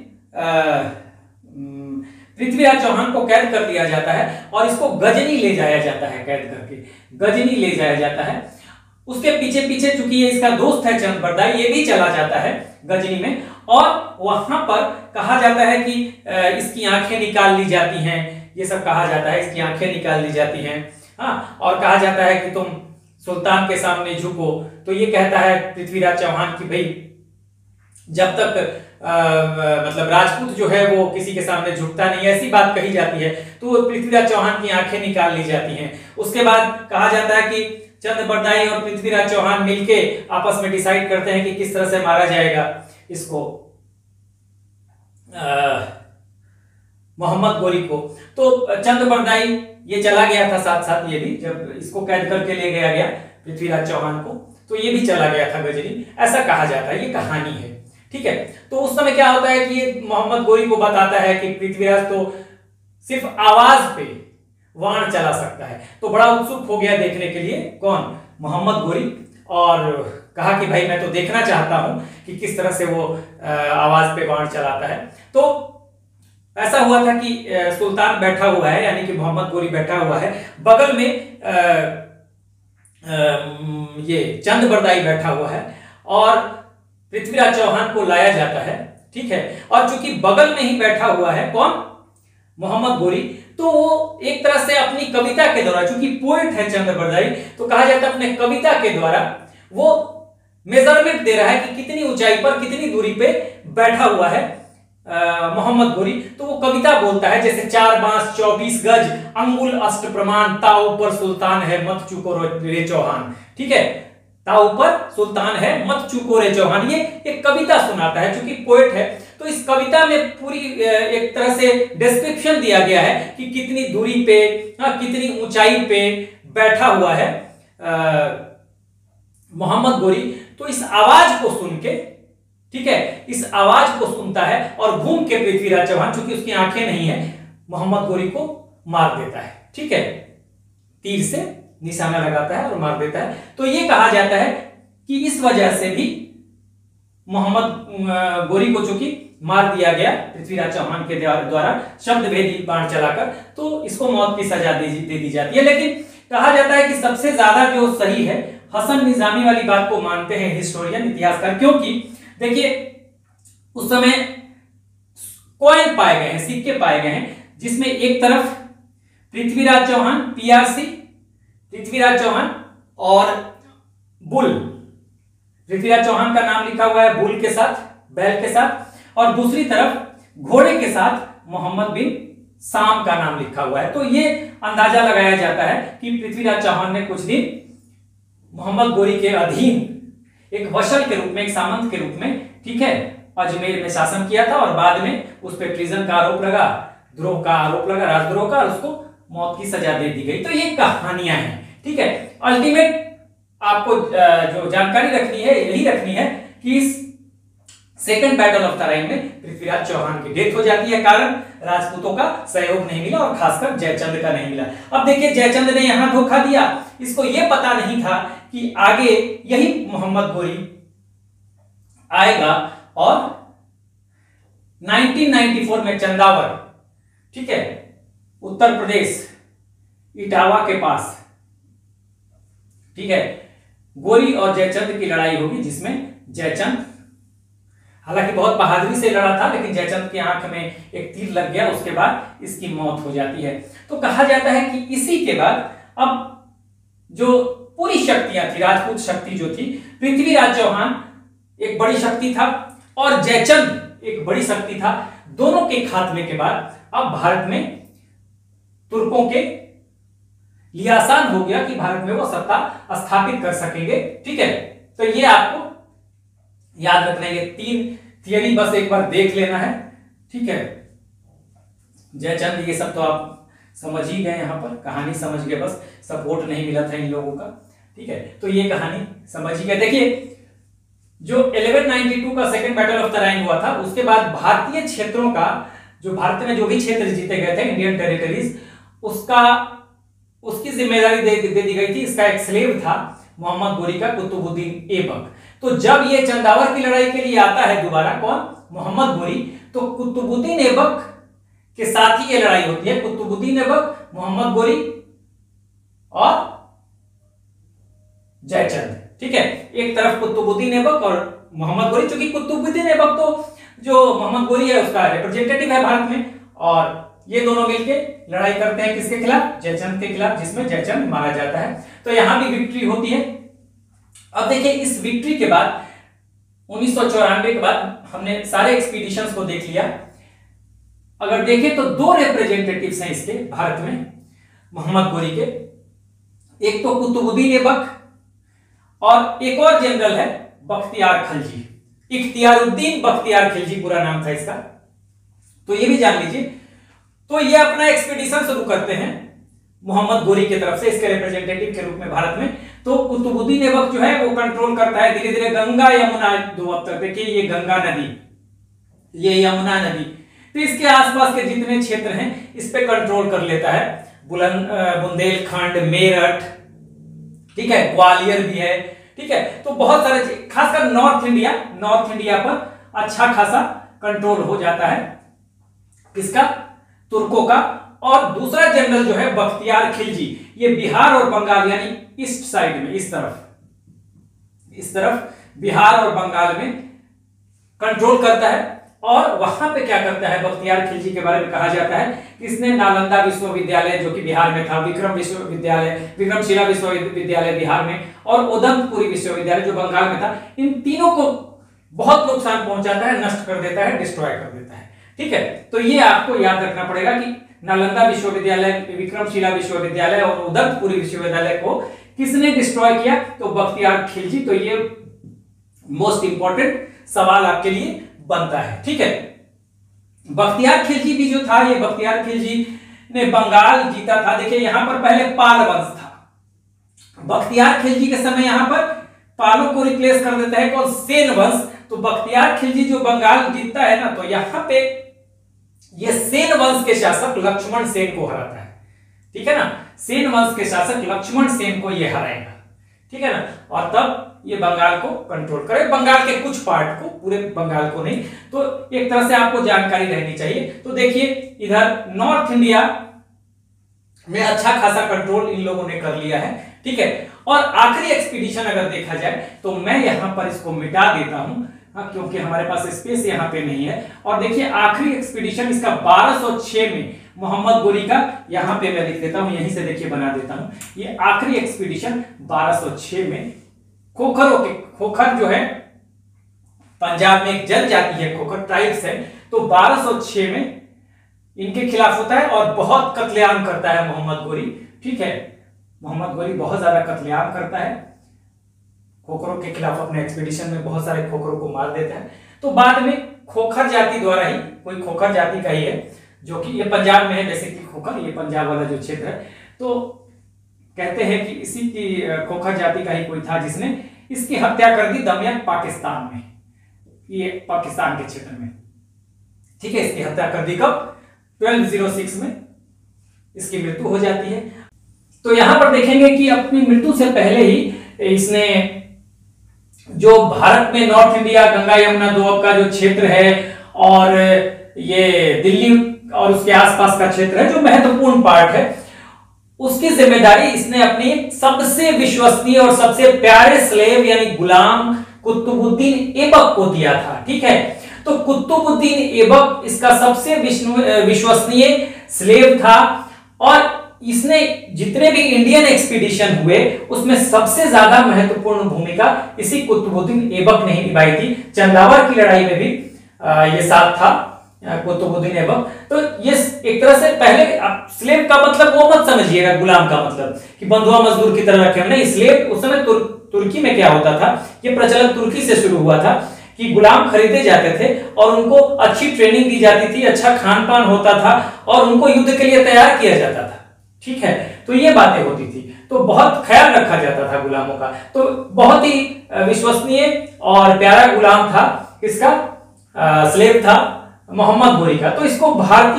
पृथ्वीराज चौहान को कैद कर दिया जाता है और इसको गजनी ले जाया जाता है, कैद करके गजनी ले जाया जाता है। उसके पीछे पीछे चूंकि ये इसका दोस्त है चंद बरदाई, ये भी चला जाता है गजनी में और वहां पर कहा जाता है कि इसकी आंखें निकाल ली जाती हैं, ये सब कहा जाता है, इसकी आंखें निकाल ली जाती हैं। हाँ, और कहा जाता है कि तुम सुल्तान के सामने झुको। तो ये कहता है पृथ्वीराज चौहान की भाई जब तक मतलब राजपूत जो है वो किसी के सामने झुकता नहीं, ऐसी बात कही जाती है। तो पृथ्वीराज चौहान की आंखें निकाल ली जाती हैं। उसके बाद कहा जाता है कि चंद बरदाई और पृथ्वीराज चौहान मिलके आपस में डिसाइड करते हैं कि किस तरह से मारा जाएगा इसको, मोहम्मद गोरी को। तो चंद बरदाई ये चला गया था साथ साथ, ये भी जब इसको कैद करके ले गया गया पृथ्वीराज चौहान को, तो ये भी चला गया था गजनी, ऐसा कहा जाता है। ये कहानी है, ठीक है। तो उस समय क्या होता है कि ये मोहम्मद गोरी को बताता है कि पृथ्वीराज तो सिर्फ आवाज पे वाण चला सकता है। तो बड़ा उत्सुक हो गया देखने के लिए, कौन? मोहम्मद गोरी। और कहा कि भाई मैं तो देखना चाहता हूं कि किस तरह से वो आवाज पे वाण चलाता है। तो ऐसा हुआ था कि सुल्तान बैठा हुआ है यानी कि मोहम्मद गोरी बैठा हुआ है, बगल में ये चंद बरदाई बैठा हुआ है और पृथ्वीराज चौहान को लाया जाता है, ठीक है। और चूंकि बगल में ही बैठा हुआ है कौन? मोहम्मद गोरी। तो वो एक तरह से अपनी कविता के द्वारा, चूंकि पोएट है चंद बरदाई, तो कहा जाता है अपने कविता के द्वारा वो मेजरमेंट दे रहा है कि कितनी ऊंचाई पर कितनी दूरी पे बैठा हुआ है मोहम्मद गोरी। तो वो कविता बोलता है जैसे 4 बांस 24 गज अंगुल अष्ट प्रमाण ताऊ पर सुल्तान है मत चूको रे चौहान, ठीक है, ताऊ पर सुल्तान है मत चूको रे चौहान। ये एक कविता सुनाता है, चूंकि पोएट है तो इस कविता में पूरी एक तरह से डिस्क्रिप्शन दिया गया है कि कितनी दूरी पे, कितनी ऊंचाई पे बैठा हुआ है मोहम्मद गोरी। तो इस आवाज को सुन के, ठीक है, इस आवाज को सुनता है और घूम के पृथ्वीराज चौहान, चूंकि उसकी आंखें नहीं है, मोहम्मद गोरी को मार देता है, ठीक है, तीर से निशाना लगाता है और मार देता है। तो ये कहा जाता है कि इस वजह से भी मोहम्मद गोरी को चूंकि मार दिया गया पृथ्वीराज चौहान के द्वारा शब्द भेदी बाण चलाकर, तो इसको मौत की सजा दे दी जाती है। लेकिन कहा जाता है कि सबसे ज्यादा जो सही है, हसन निजामी वाली बात को मानते हैं हिस्टोरियन, इतिहासकार, क्योंकि देखिए उस समय कॉइन पाए गए हैं, सिक्के पाए गए हैं, जिसमें एक तरफ पृथ्वीराज चौहान, पीआरसी पृथ्वीराज चौहान और बुल, पृथ्वीराज चौहान का नाम लिखा हुआ है बुल के साथ, बैल के साथ, और दूसरी तरफ घोड़े के साथ मोहम्मद बिन साम का नाम लिखा हुआ है। तो ये अंदाजा लगाया जाता है कि पृथ्वीराज चौहान ने कुछ दिन मोहम्मद गोरी के अधीन एक वशल के रूप में, एक सामंत के रूप में, ठीक है, अजमेर में शासन किया था और बाद में उस पर ट्रीजन का आरोप लगा, द्रोह का आरोप लगा, राजद्रोह का, और उसको मौत की सजा दे दी गई। तो ये कहानियां हैं, ठीक है। अल्टीमेट आपको जो जानकारी रखनी है यही रखनी है कि इस सेकंड बैटल ऑफ तराइन में पृथ्वीराज चौहान की डेथ हो जाती है, कारण राजपूतों का सहयोग नहीं मिला और खासकर जयचंद का नहीं मिला। अब देखिए जयचंद ने यहां धोखा दिया, इसको यह पता नहीं था कि आगे यही मोहम्मद गोरी आएगा और 1994 में चंदावर, ठीक है, उत्तर प्रदेश इटावा के पास, ठीक है, गोरी और जयचंद की लड़ाई होगी जिसमें जयचंद हालांकि बहुत बहादुरी से लड़ा था लेकिन जयचंद की आंख में एक तीर लग गया, उसके बाद इसकी मौत हो जाती है। तो कहा जाता है कि इसी के बाद अब जो पूरी शक्तियां थी, राजपूत शक्ति जो थी, पृथ्वीराज चौहान एक बड़ी शक्ति था और जयचंद एक बड़ी शक्ति था, दोनों के खात्मे के बाद अब भारत में तुर्कों के लिए आसान हो गया कि भारत में वो सत्ता स्थापित कर सकेंगे, ठीक है। तो ये आपको याद रखना है, ये तीन थियरी बस एक बार देख लेना है, ठीक है। जयचंद ये सब तो आप समझ ही गए, यहां पर कहानी समझ गए, बस सपोर्ट नहीं मिला था इन लोगों का, ठीक है। तो ये कहानी समझ ही गए। देखिए जो 1192 का सेकंड बैटल ऑफ तराइन हुआ था, उसके बाद भारतीय क्षेत्रों का जो भारत में जो भी क्षेत्र जीते गए थे, इंडियन टेरिटरीज, उसकी जिम्मेदारी दे दी गई थी। इसका एक स्लेव था मोहम्मद गोरी का, कुतुबुद्दीन ऐबक। तो जब ये चंदावर की लड़ाई के लिए आता है दोबारा, कौन? मोहम्मद गोरी। तो कुतुबुद्दीन ऐबक के साथ ही ये लड़ाई होती है, कुतुबुद्दीन ऐबक, मोहम्मद गोरी और जयचंद, ठीक है। एक तरफ कुतुबुद्दीन ऐबक और मोहम्मद गोरी, चूंकि कुतुबुद्दीन ऐबक तो जो मोहम्मद गोरी है उसका रिप्रेजेंटेटिव है भारत में, और ये दोनों मिलके लड़ाई करते हैं किसके खिलाफ? जयचंद के खिलाफ, जिसमें जयचंद मारा जाता है। तो यहां भी विक्ट्री होती है। अब देखिए इस विक्ट्री के बाद 1994 के बाद हमने सारे एक्सपीडिशन को देख लिया। अगर देखें तो दो रिप्रेजेंटेटिव हैं इसके भारत में मोहम्मद गोरी के, एक तो कुतुबुद्दीन ऐबक और एक और जनरल है बख्तियार खिलजी, इख्तियारुद्दीन बख्तियार खिलजी पूरा नाम था इसका, तो ये भी जान लीजिए। तो ये अपना एक्सपीडिशन शुरू करते हैं मोहम्मद गोरी की तरफ से, इसके रिप्रेजेंटेटिव के रूप में भारत में। तो कुतुबुद्दीन ऐबक जो है वो कंट्रोल करता है धीरे धीरे गंगा यमुना, दो अब तक देखिए ये गंगा नदी, ये यमुना नदी, तो इसके आसपास के जितने क्षेत्र हैं इस पर कंट्रोल कर लेता है। बुंदेलखंड, मेरठ, ठीक है, ग्वालियर भी है, ठीक है। तो बहुत सारे, खासकर नॉर्थ इंडिया पर अच्छा खासा कंट्रोल हो जाता है किसका? तुर्कों का। और दूसरा जनरल जो है बख्तियार खिलजी, ये बिहार और बंगाल यानी ईस्ट साइड में, इस तरफ बिहार और बंगाल में कंट्रोल करता है। और वहां पे क्या करता है बख्तियार खिलजी के बारे में कहा जाता है कि इसने नालंदा विश्वविद्यालय जो कि बिहार में था, विक्रमशिला विश्वविद्यालय बिहार में, और उधमपुरी विश्वविद्यालय जो बंगाल में था, इन तीनों को बहुत नुकसान पहुंचाता है, नष्ट कर देता है, डिस्ट्रॉय कर देता है, ठीक है। तो ये आपको याद रखना पड़ेगा कि नालंदा विश्वविद्यालय, विक्रमशिला विश्वविद्यालय और उधमपुरी विश्वविद्यालय को किसने डिस्ट्रॉय किया? तो बख्तियार खिलजी। तो ये मोस्ट इंपॉर्टेंट सवाल आपके लिए बनता है, ठीक है। बख्तियार खिलजी भी जो था, ये बख्तियार खिलजी ने बंगाल जीता था। देखिए यहां पर पहले पाल वंश था, बख्तियार खिलजी के समय यहां पर पालों को रिप्लेस कर देता है कौन? सेन वंश। तो बख्तियार खिलजी जो बंगाल जीतता है ना, तो यहां पे ये सेन वंश के शासक लक्ष्मण सेन को हराता है, ठीक है ना। सेन वंश के शासक लक्ष्मण सेन को यह हराएगा, ठीक है ना। और तब ये बंगाल को कंट्रोल करे, बंगाल के कुछ पार्ट को, पूरे बंगाल को नहीं। तो एक तरह से आपको जानकारी रहनी चाहिए। तो देखिए इधर नॉर्थ इंडिया में अच्छा खासा कंट्रोल इन लोगों ने कर लिया है, ठीक है। और आखिरी एक्सपीडिशन अगर देखा जाए तो मैं यहां पर इसको मिटा देता हूं, हाँ, क्योंकि हमारे पास स्पेस यहां पे नहीं है। और देखिए आखिरी एक्सपीडिशन इसका 1206 में मोहम्मद गोरी का, यहां पे मैं लिख देता हूं, यहीं से देखिए बना देता हूं, ये आखिरी एक्सपीडिशन 1206 में खोखर जो है, पंजाब में एक जनजाति है खोखर, ट्राइब्स है, तो 1206 में इनके खिलाफ होता है और बहुत कत्लेआम करता है मोहम्मद गोरी, ठीक है। मोहम्मद गोरी बहुत ज्यादा कत्लेआम करता है खोखरों के खिलाफ, अपने एक्सपीडिशन में बहुत सारे खोखरों को मार देता है। तो बाद में खोखर जाति द्वारा ही, कोई खोखर जाति का ही है जो कि ये पंजाब में है, जैसे कि खोखर ये पंजाब वाला जो क्षेत्र है, तो कहते हैं कि इसी की खोखर जाति का ही कोई था जिसने इसकी हत्या कर दी दमयन पाकिस्तान में, ये पाकिस्तान के क्षेत्र में, ठीक है। इसकी हत्या कर दी कब, 1206 में इसकी मृत्यु हो जाती है। तो यहां पर देखेंगे कि अपनी मृत्यु से पहले ही इसने जो भारत में नॉर्थ इंडिया, गंगा यमुना दोआब का जो क्षेत्र है और ये दिल्ली और उसके आसपास का क्षेत्र है जो महत्वपूर्ण पार्ट है, उसकी जिम्मेदारी इसने अपने सबसे विश्वसनीय और सबसे प्यारे स्लेव यानी गुलाम कुतुबुद्दीन ऐबक को दिया था, ठीक है। तो कुतुबुद्दीन ऐबक इसका सबसे विश्वसनीय स्लेव था और इसने जितने भी इंडियन एक्सपीडिशन हुए उसमें सबसे ज्यादा महत्वपूर्ण भूमिका इसी कुतुबुद्दीन ऐबक ने निभाई थी। चंदावर की लड़ाई में भी ये साथ था कुतुबुद्दीन ऐबक। तो ये एक तरह से, पहले आप स्लेव का मतलब वो मत समझिएगा, गुलाम का मतलब कि बंधुआ मजदूर की तरह रखे, नहीं। स्लेव उस समय तुर्की में क्या होता था, ये प्रचलन तुर्की से शुरू हुआ था कि गुलाम खरीदे जाते थे और उनको अच्छी ट्रेनिंग दी जाती थी, अच्छा खान पान होता था और उनको युद्ध के लिए तैयार किया जाता था, ठीक है। तो ये बातें होती थी, तो बहुत ख्याल रखा जाता था गुलामों का। तो बहुत ही विश्वसनीय और प्यारा गुलाम था इसका, स्लेव था मोहम्मद गोरी का। तो इसको भारत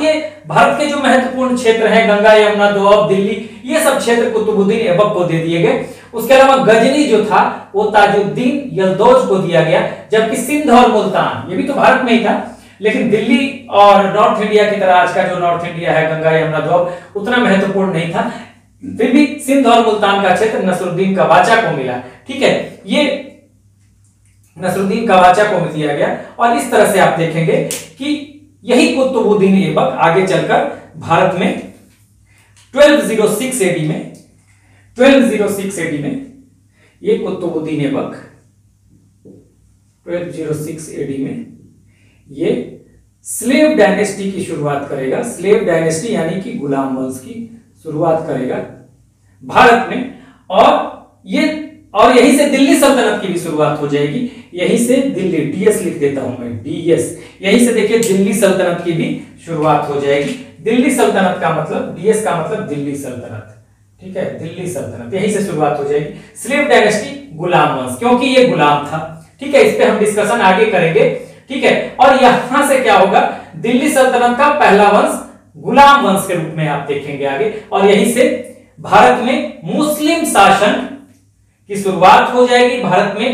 के जो महत्वपूर्ण क्षेत्र है, गंगा यमुना दोआब, दिल्ली, ये सब क्षेत्र कुतुबुद्दीन ऐबक को दे दिए गए। उसके अलावा गजनी जो था वो ताजुद्दीन यल्दोज को दिया गया, जबकि सिंध और मुल्तान ये भी तो भारत में ही था, लेकिन दिल्ली और नॉर्थ इंडिया की तरह आज का जो नॉर्थ इंडिया है, गंगा यमुना दोआब, उतना महत्वपूर्ण नहीं था, फिर भी सिंध और मुल्तान का क्षेत्र नसरुद्दीन कवाचा को मिला, ठीक है। ये नसरुद्दीन कवाचा को दिया गया और इस तरह से आप देखेंगे कि यही कुतुबुद्दीन ऐबक आगे चलकर भारत में 1206 AD में ये कुतुबुद्दीन ऐबक 1206 AD में ये स्लेव डायनेस्टी की शुरुआत करेगा, स्लेव डायनेस्टी यानी कि गुलाम वंश की शुरुआत करेगा भारत में, और यही से दिल्ली सल्तनत की भी शुरुआत हो जाएगी। यही से दिल्ली, डीएस लिख देता हूं मैं, डीएस, यही से देखिए दिल्ली सल्तनत की भी शुरुआत हो जाएगी। दिल्ली सल्तनत का मतलब, डीएस का मतलब दिल्ली सल्तनत, ठीक है, दिल्ली सल्तनत, यही से शुरुआत हो जाएगी। स्लेव डायनेस्टी गुलाम वंश, क्योंकि ये गुलाम था, ठीक है, इस पर हम डिस्कशन आगे करेंगे, ठीक है। और यहां से क्या होगा, दिल्ली सल्तनत का पहला वंश गुलाम वंश के रूप में आप देखेंगे आगे, और यही से भारत में मुस्लिम शासन की शुरुआत हो जाएगी, भारत में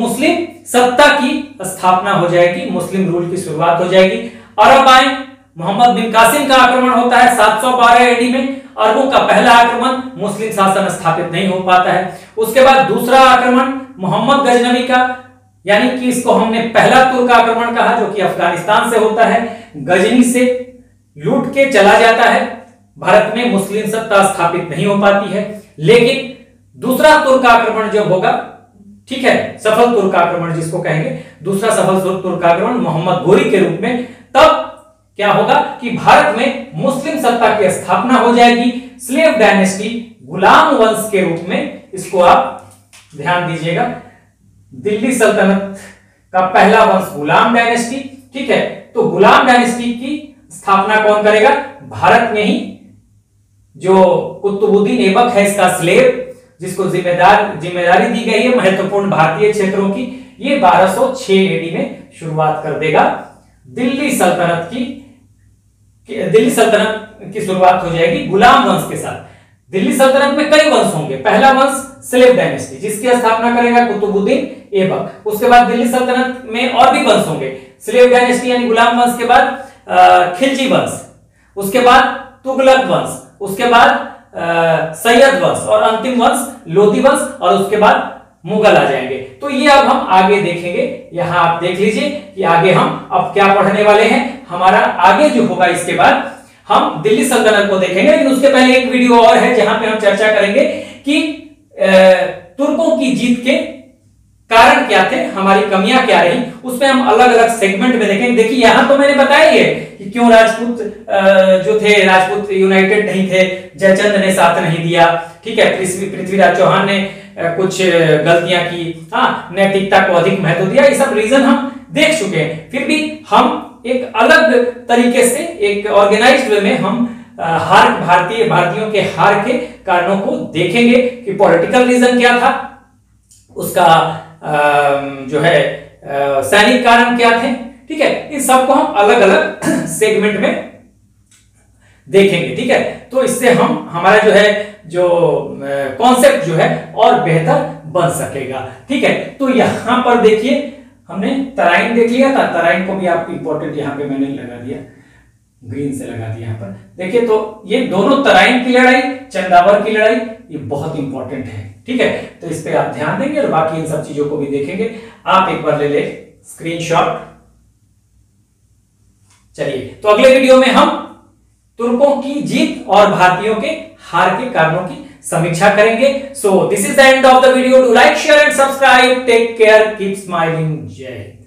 मुस्लिम सत्ता की स्थापना हो जाएगी, मुस्लिम रूल की शुरुआत हो जाएगी। अरब आए, मोहम्मद बिन कासिम का आक्रमण होता है 712 AD में, अरबों का पहला आक्रमण, मुस्लिम शासन स्थापित नहीं हो पाता है। उसके बाद दूसरा आक्रमण मोहम्मद गजनवी का, यानी कि इसको हमने पहला तुर्क आक्रमण कहा, जो कि अफगानिस्तान से होता है, गजनी से लूट के चला जाता है, भारत में मुस्लिम सत्ता स्थापित नहीं हो पाती है। लेकिन दूसरा तुर्क आक्रमण जब होगा, ठीक है, सफल तुर्क आक्रमण जिसको कहेंगे, दूसरा सफल तुर्क आक्रमण मोहम्मद गोरी के रूप में, तब क्या होगा कि भारत में मुस्लिम सत्ता की स्थापना हो जाएगी। स्लेव डायनेस्टी गुलाम वंश के रूप में, इसको आप ध्यान दीजिएगा, दिल्ली सल्तनत का पहला वंश गुलाम डायनेस्टी, ठीक है। तो गुलाम डायनेस्टी की स्थापना कौन करेगा, भारत में ही जो कुतुबुद्दीन ऐबक है इसका स्लेव, जिसको जिम्मेदारी दी गई है महत्वपूर्ण भारतीय क्षेत्रों की, ये 1206 AD में शुरुआत कर देगा, दिल्ली सल्तनत की शुरुआत हो जाएगी गुलाम वंश के साथ। दिल्ली सल्तनत में कई वंश होंगे, पहला वंश स्लेव डायनेस्टी जिसकी स्थापना करेगा कुतुबुद्दीन ऐबक, उसके बाद दिल्ली सल्तनत में और भी वंश होंगे, स्लेव डायनेस्टी यानी गुलाम वंश के बाद खिलजी वंश, उसके बाद तुगलक वंश, उसके बाद सैयद वंश और अंतिम वंश लोधी वंश, और उसके बाद मुगल आ जाएंगे। तो ये अब हम आगे देखेंगे, यहां आप देख लीजिए कि आगे हम अब क्या पढ़ने वाले हैं। हमारा आगे जो होगा इसके बाद हम दिल्ली सल्तनत को देखेंगे, लेकिन उसके पहले एक वीडियो और है जहां पे हम चर्चा करेंगे कि तुर्कों की जीत के कारण क्या थे, हमारी कमियां क्या रही, उसमें हम अलग अलग सेगमेंट में देखेंगे। देखिए यहां तो मैंने बताया ही है कि क्यों राजपूत जो थे, राजपूत यूनाइटेड नहीं थे, जयचंद ने साथ नहीं दिया, ठीक है, पृथ्वीराज चौहान ने कुछ गलतियां की, हाँ, नैतिकता को अधिक महत्व दिया, ये सब रीजन हम देख चुके हैं, फिर भी हम एक अलग तरीके से एक ऑर्गेनाइज्ड वे में हम भारतीयों के हार के कारणों को देखेंगे कि पॉलिटिकल रीजन क्या था, उसका जो है सैनिक कारण क्या थे, ठीक है, इन सबको हम अलग अलग सेगमेंट में देखेंगे, ठीक है। तो इससे हम हमारा जो है जो कॉन्सेप्ट जो है और बेहतर बन सकेगा, ठीक है। तो यहां पर देखिए हमने तराइन देख लिया था, तराइन को भी आपको इंपॉर्टेंट यहाँ पे मैंने लगा दिया, ग्रीन से लगा दिया यहाँ पर, देखिए। तो ये दोनों तराइन की लड़ाई, चंदावर की लड़ाई, ये बहुत इंपॉर्टेंट है, ठीक है। तो इस पे आप ध्यान देंगे और बाकी इन सब चीजों को भी देखेंगे। आप एक बार ले ले स्क्रीनशॉट। चलिए, तो अगले वीडियो में हम तुर्कों की जीत और भारतीयों के हार के कारणों की समीक्षा करेंगे। So this is the end of the video. Do like, share and subscribe. Take care, keep smiling. जय हिंद।